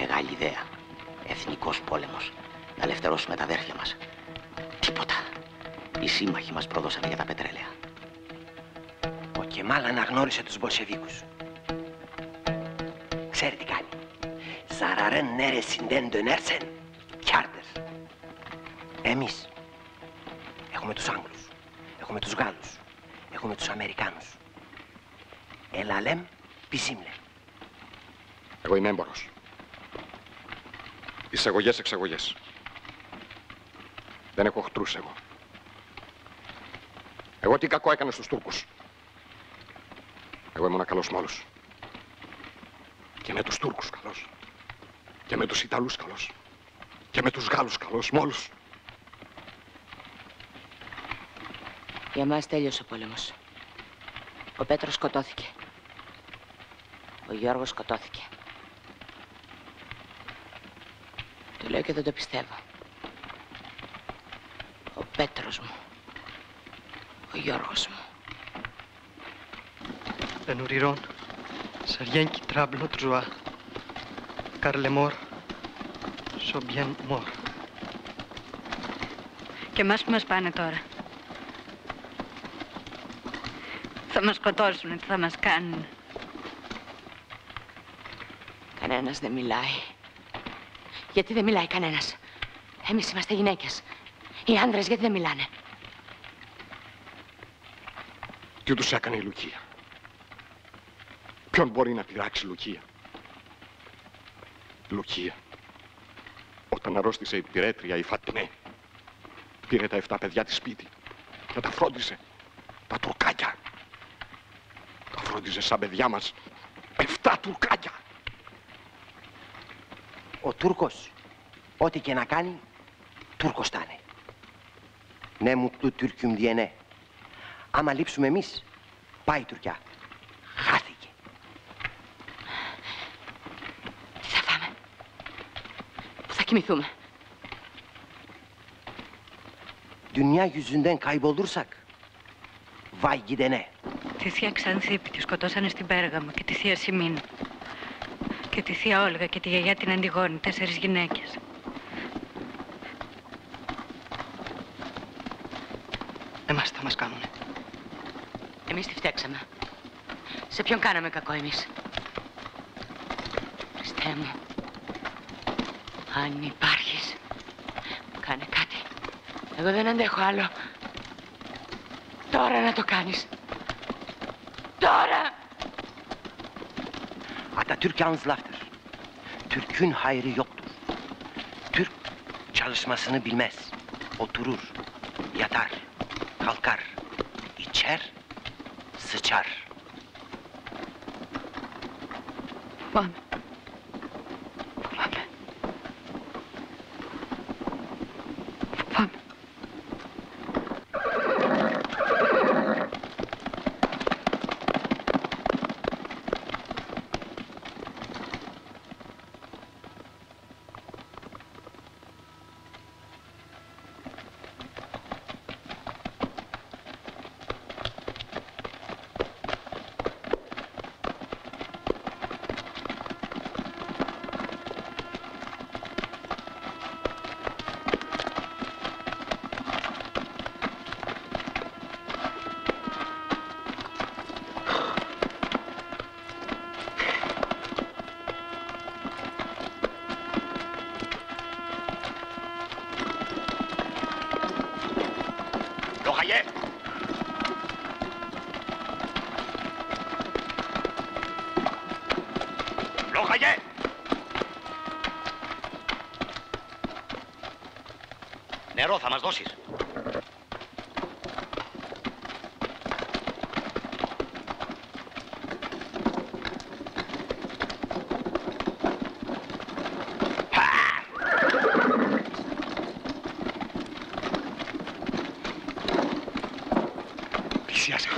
Μεγάλη ιδέα. Εθνικός πόλεμος. Να ελευθερώσουμε τα αδέρφια μας. Τίποτα. Οι σύμμαχοι μας πρόδωσαν για τα πετρέλαια. Ο Κεμάλ αναγνώρισε τους Μπολσεβίκους. Ξέρει τι κάνει. Zararın neresinden dönersen kârdır. Εμείς έχουμε τους Άγγλους, έχουμε τους Γάλλους, έχουμε τους Αμερικάνους. Έλα λέμε, πισήμλε. Εγώ είμαι έμπορος. Εισαγωγές, εξαγωγές. Δεν έχω οχτρούς εγώ. Εγώ τι κακό έκανα στους Τούρκους. Εγώ ήμουν καλός με όλους. Και με τους Τούρκους καλός. Και με τους Ιταλούς καλός. Και με τους Γάλλους καλός, με όλους. Για μας τέλειωσε ο πόλεμος. Ο Πέτρος σκοτώθηκε. Ο Γιώργος σκοτώθηκε. Το λέω και δεν το πιστεύω. Ο Πέτρος μου. Ο Γιώργος μου. Εν ουριρών, σε rien qui trable notre joie, car les morts sont bien morts. Και εμάς που μας πάνε τώρα. Θα μας σκοτώσουν, τι θα μας κάνουν. Κανένας δεν μιλάει. Γιατί δεν μιλάει κανένας? Εμείς είμαστε γυναίκες. Οι άντρες γιατί δεν μιλάνε? Τι τους έκανε η Λουκία? Ποιον μπορεί να πειράξει η Λουκία? Λουκία. Όταν αρρώστησε η πυρέτρια η Φατινέ, πήρε τα εφτά παιδιά της σπίτι και τα φρόντισε. Τα τουρκάκια. Τα φρόντιζε σαν παιδιά μας. Εφτά τουρκάκια. Ο Τούρκος, ό,τι και να κάνει, Τούρκος θα είναι. Ναι μου του Τουρκιουμ διενέ. Άμα λείψουμε εμείς, πάει η Τουρκιά. Χάθηκε. Τι θα φάμε? Πού θα κοιμηθούμε? Dünya yüzünden kaybolursak, vay gidene. Τη θεία Ξανθίπη τη σκοτώσανε στην Πέργαμο και τη θεία Σιμίνα. Και τη θεία Όλγα και τη γιαγιά την Αντιγόνη, τέσσερις γυναίκες. Εμάς θα μας κάνουνε. Εμείς τη φταίξαμε. Σε ποιον κάναμε κακό εμείς? Χριστέ μου, αν υπάρχεις, κάνε κάτι. Εγώ δεν αντέχω άλλο. Τώρα να το κάνεις. Τώρα! Atatürk yalnız laftır. Türk'ün hayrı yoktur. Türk çalışmasını bilmez. Oturur, yatar, kalkar, içer, sıçar. Babam. Babam. Babam. Νερό θα μας δώσεις? Πλησιάσα.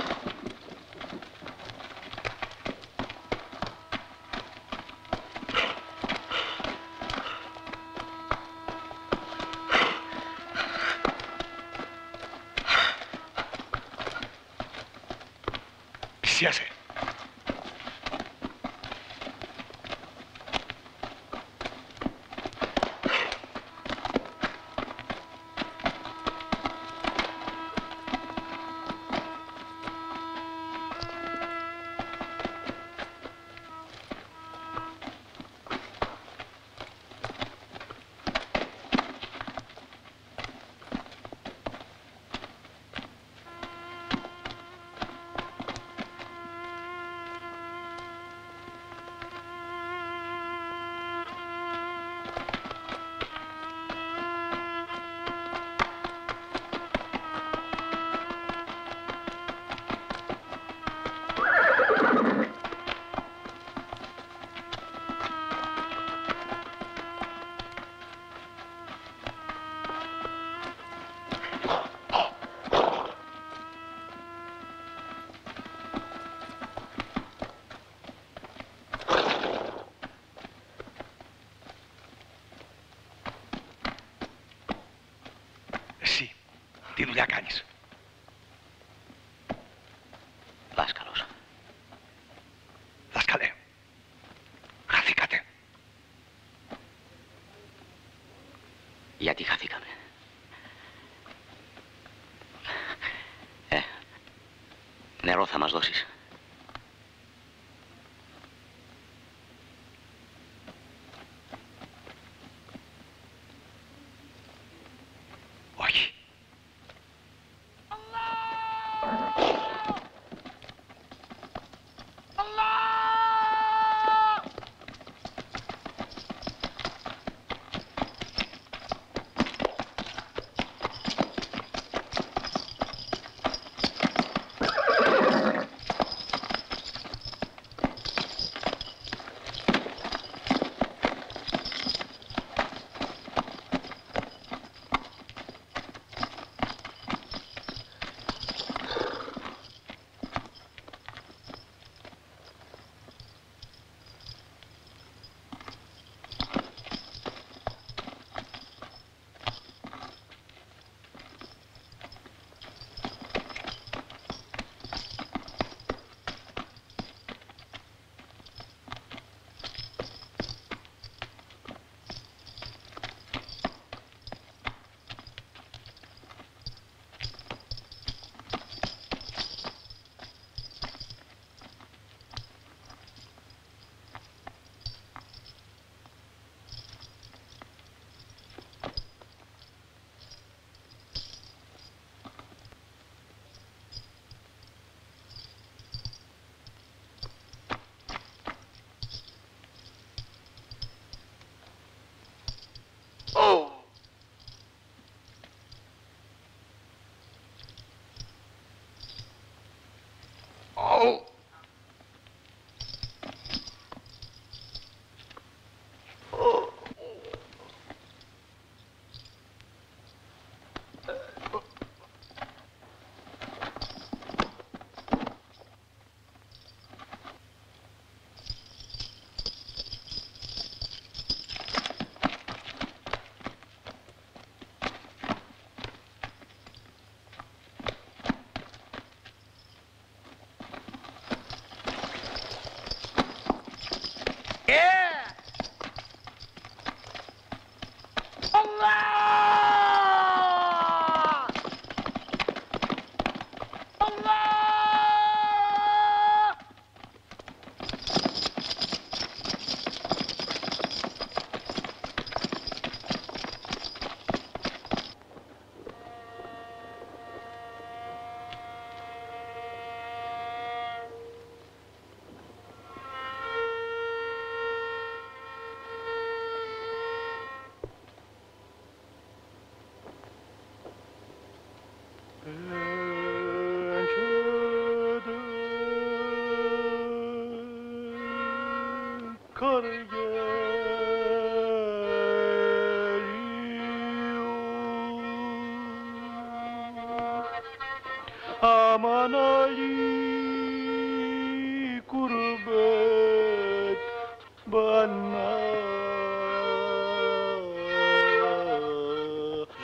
Πιάσε. δουλειά κάνεις. Δάσκαλος. Δάσκαλε. Χαθήκατε. Γιατί χαθήκαμε? Ε, νερό θα μας δώσεις.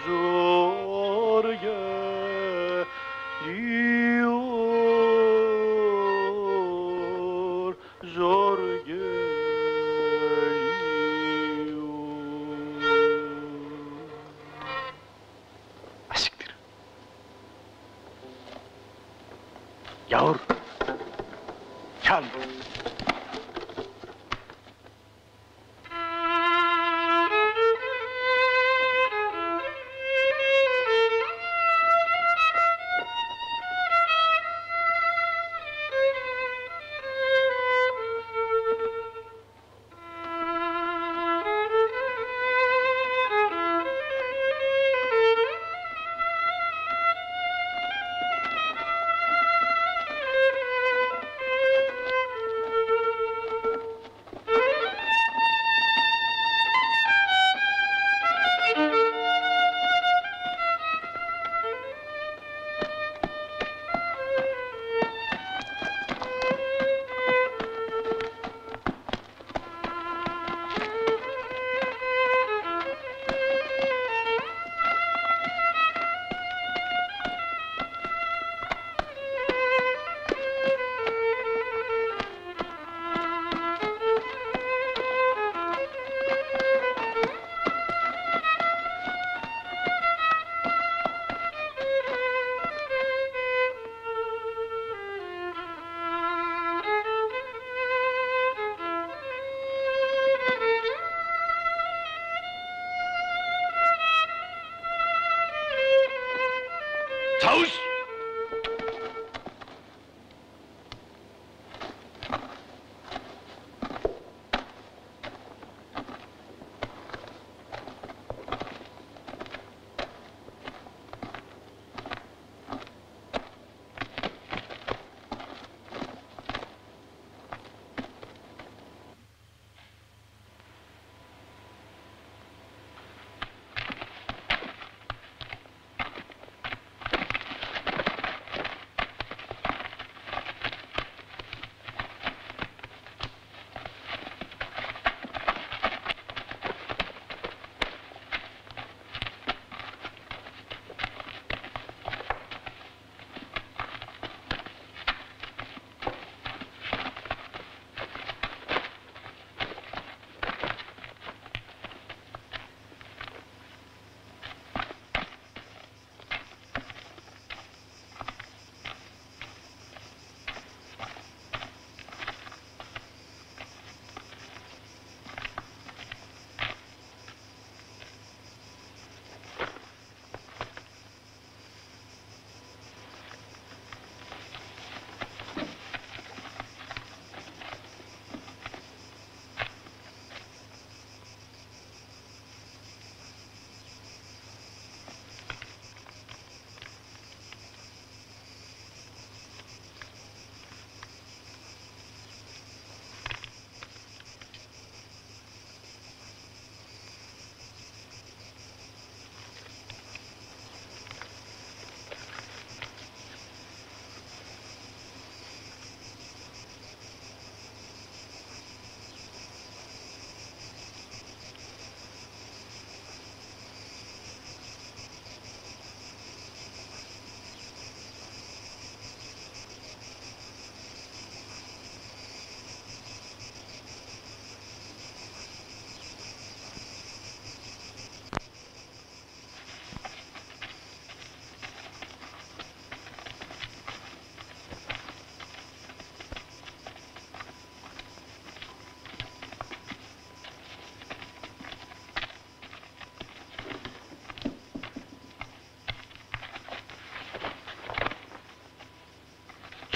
Yavur, gel.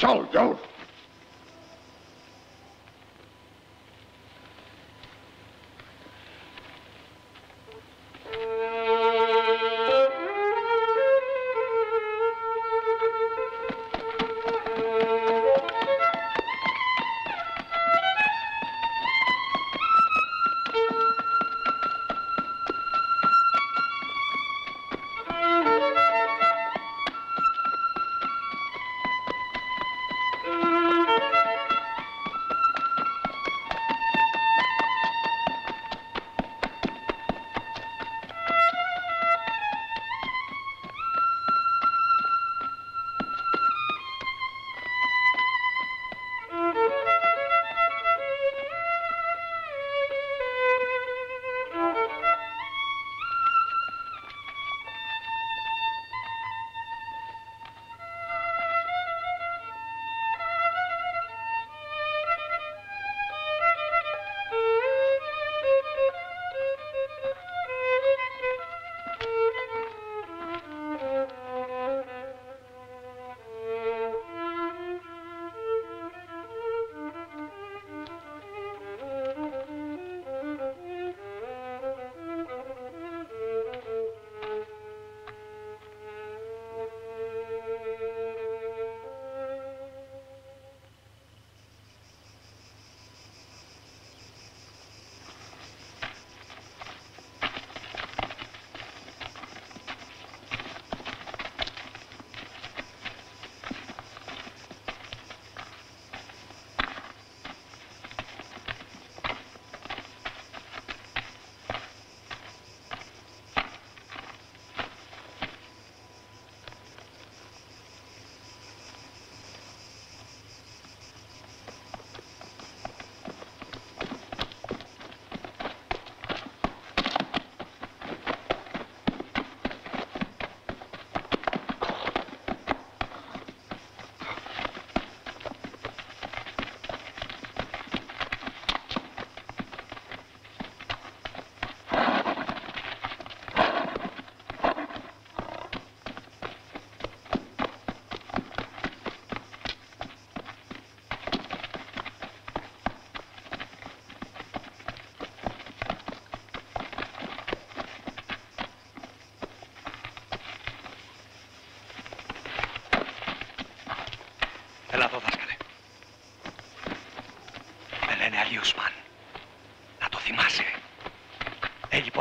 soldiers.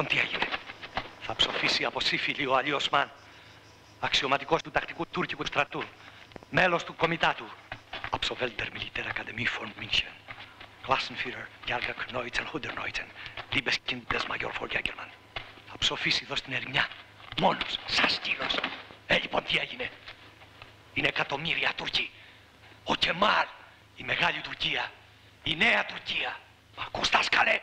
Τι έγινε. Θα ψοφήσει από σύφιλιο ο Αλή Οσμάν, αξιωματικός του τακτικού τουρκικού στρατού, μέλος του κομιτάτου. Absolventer Militärakademie von München, Klassenführer, Jahrgang neunzehnhundertneunzehn, Liebeskind des Major Volljägermann. Θα ψοφήσει εδώ στην Ερημιά, μόνος, σαν στήλος. Ε, λοιπόν, τι έγινε. Είναι εκατομμύρια Τούρκοι. Ο Κεμάλ, η μεγάλη Τουρκία, η νέα Τουρκία. Μ' ακούς, δάσκαλε.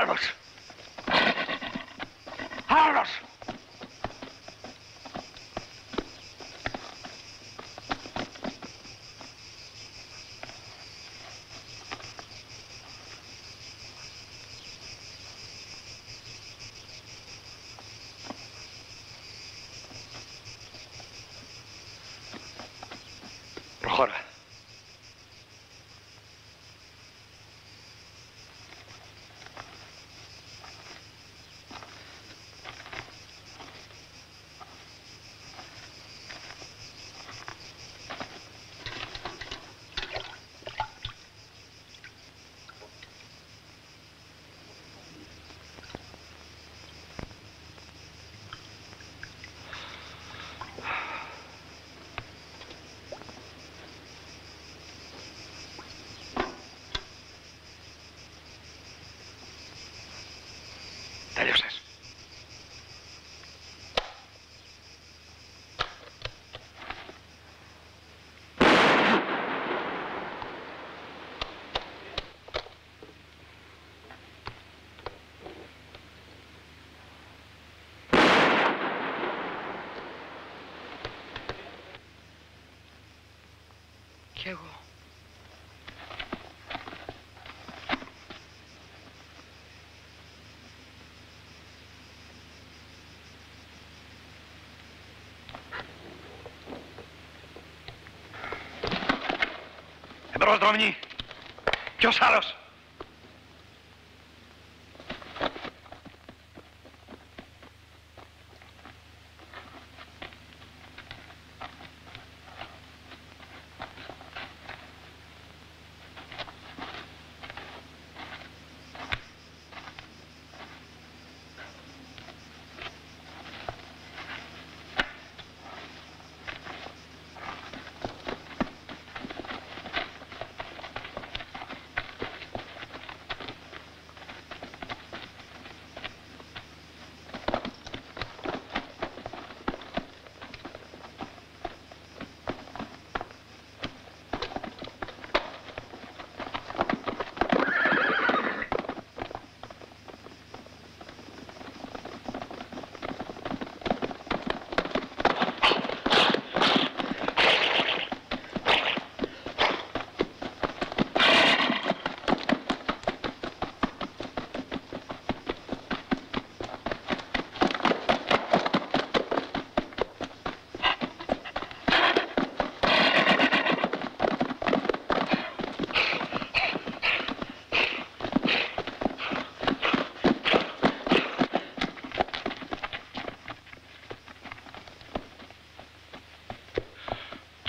Άλλος! Άλλος! Κι εγώ. Εμπρός δρομνή. Ποιος άλλος.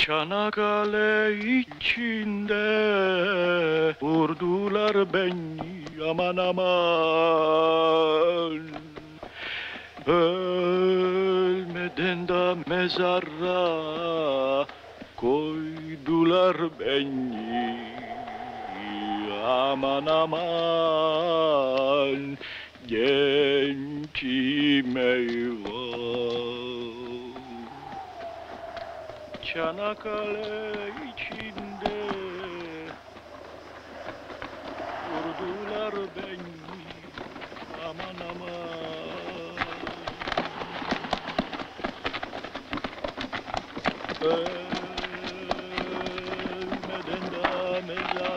Çanakkale içinde vurdular beni aman aman. Ölmeden de mezara koydular beni aman aman. Gençim eyvah. Çanakkale içinde vurdular beni aman aman. Ölmeden de mezara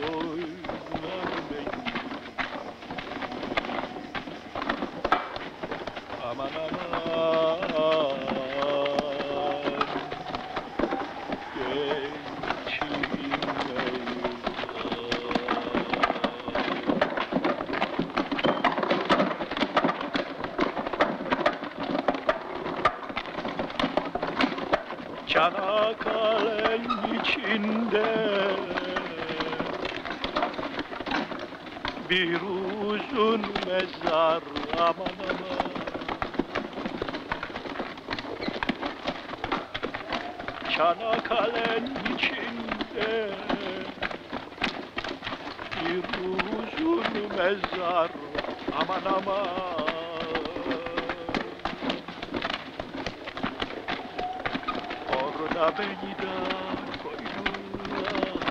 koydular beni. Aman aman, gençim eyvah. Çanakkale'nin içinde bir uzun mezar aman aman. Çanakkale'nin içinde bir uzun mezar aman aman. Orada beni de koydular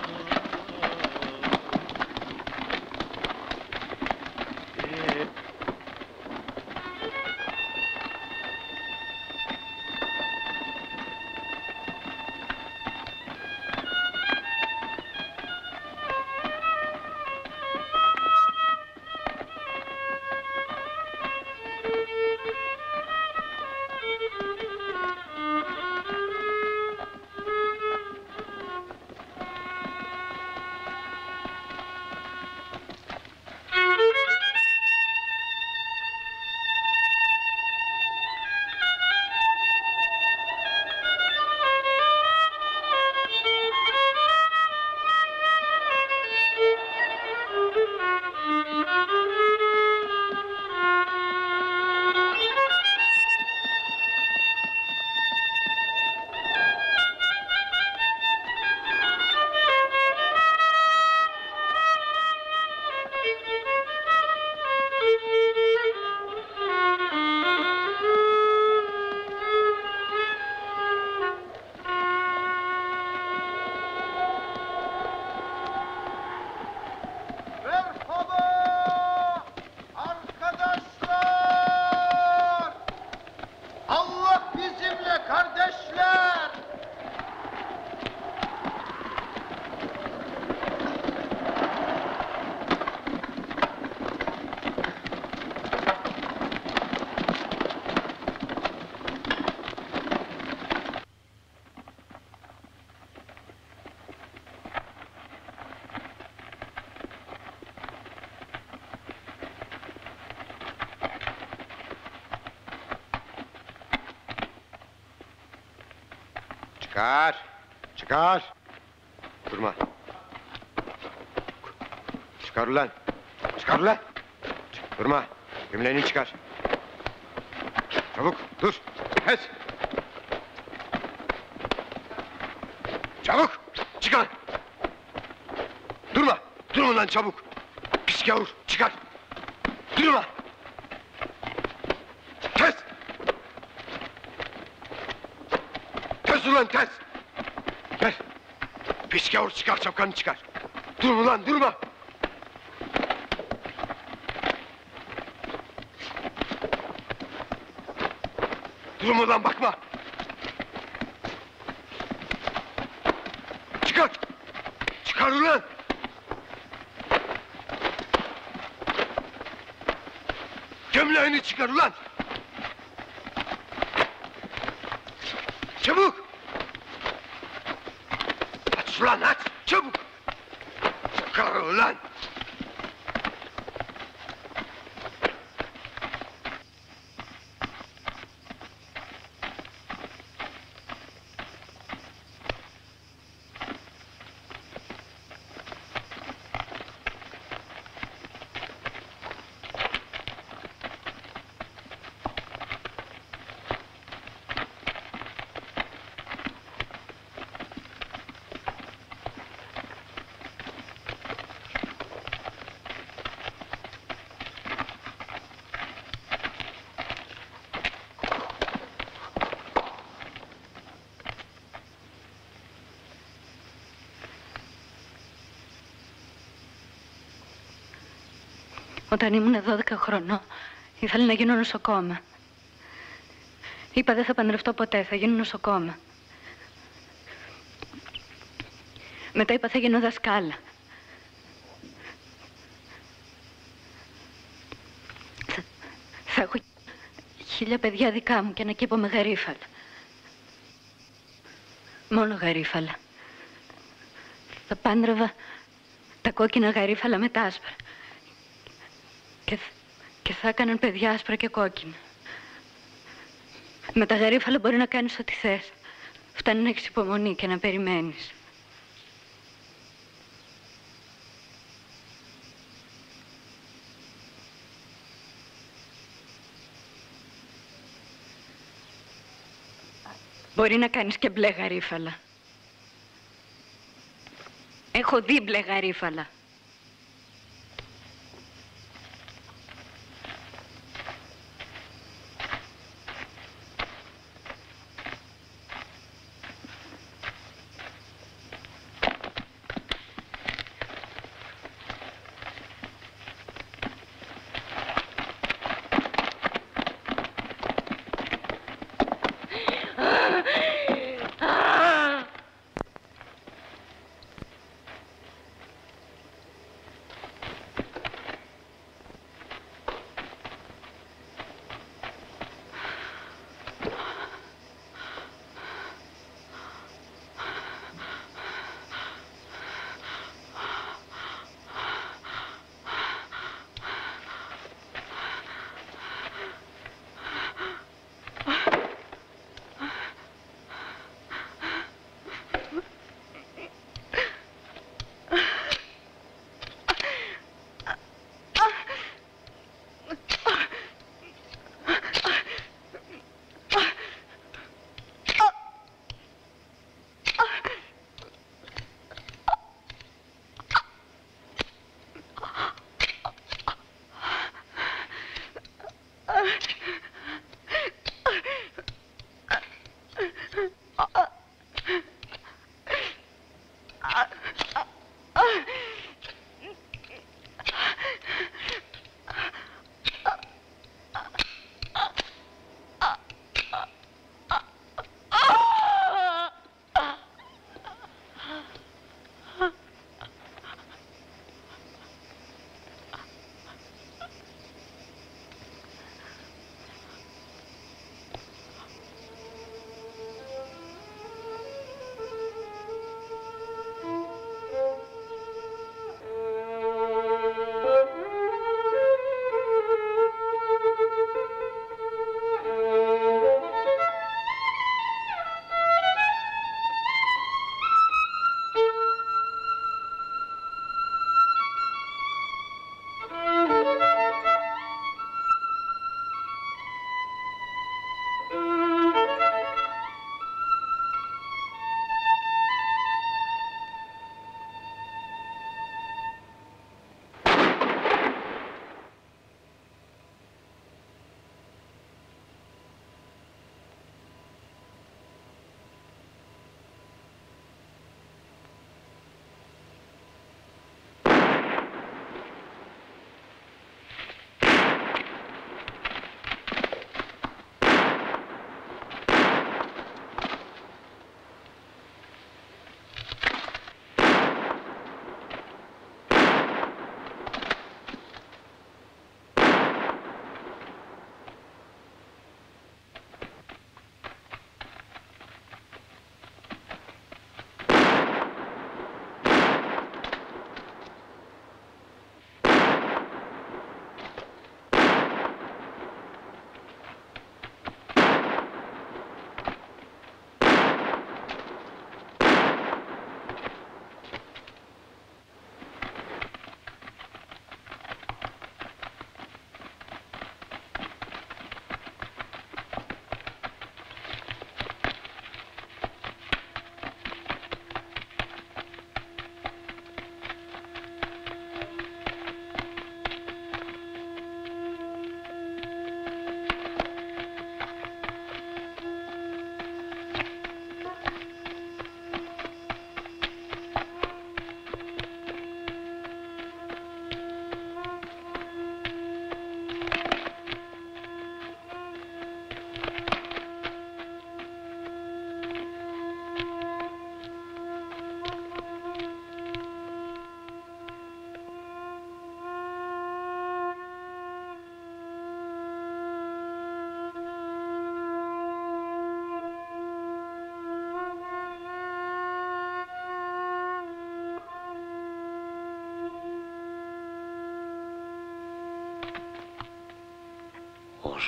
Çıkar. Çıkar. Durma. Çıkar ulan. Çıkar ulan. Durma. Gömleğini çıkar. Çabuk dur. Kes. Çabuk. Çıkar. Durma. Durma lan çabuk. Pis gavur. Çıkar. Durma. Kes. Kes ulan kes. Gel. Pis gavur çıkar şapkanı çıkar. Durma lan durma. Durma lan bakma. Çıkar. Çıkar ulan. Gömleğini çıkar ulan. Çabuk. Aç ulan aç. Çabuk. Çıkar ulan. Όταν ήμουν δώδεκα χρονών, ήθελα να γίνω νοσοκόμα. Είπα δεν θα παντρευτώ ποτέ, θα γίνω νοσοκόμα. Μετά είπα θα γίνω δασκάλα. Θα, θα έχω χίλια παιδιά δικά μου και ένα κήπο με γαρίφαλα. Μόνο γαρίφαλα. Θα πάντρευα τα κόκκινα γαρίφαλα με τα άσπρα. Και, και θα έκαναν παιδιά άσπρα και κόκκινα. Με τα γαρίφαλα μπορεί να κάνεις ό,τι θες. Φτάνει να έχεις υπομονή και να περιμένεις. Μπορεί να κάνεις και μπλε γαρίφαλα. Έχω δει μπλε γαρίφαλα.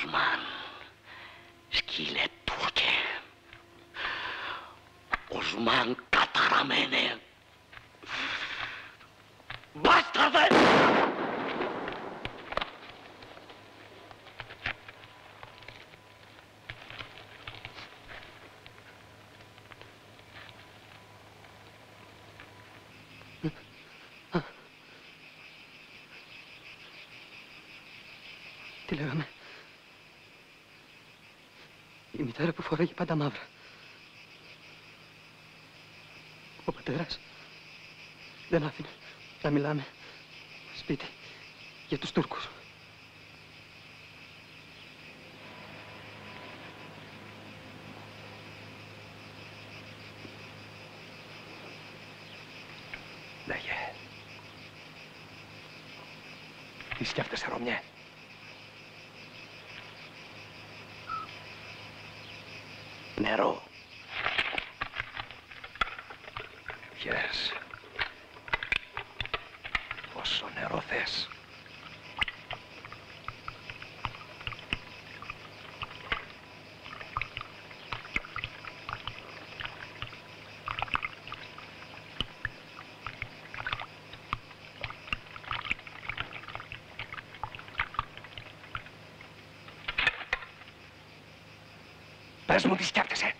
Osman, σκύλε Τούρκε, Osman καταραμένε, μπάσταρδε! Τι λέγαμε? Η μητέρα που φοράγει πάντα μαύρα. Ο πατέρας δεν άφηνε να μιλάμε σπίτι για τους Τούρκους. Λέγε. Τι σκέφτεσαι, Ρωμιέ? Νερό. Yes. Όσο νερό θες. Πες μου τι σκέφτεσαι.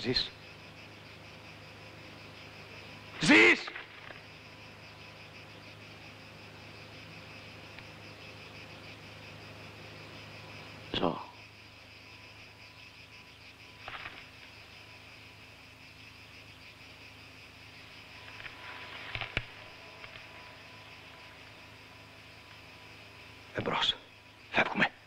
Ζεις. Ζεις! Ζω. Εμπρός. Φεύγουμε.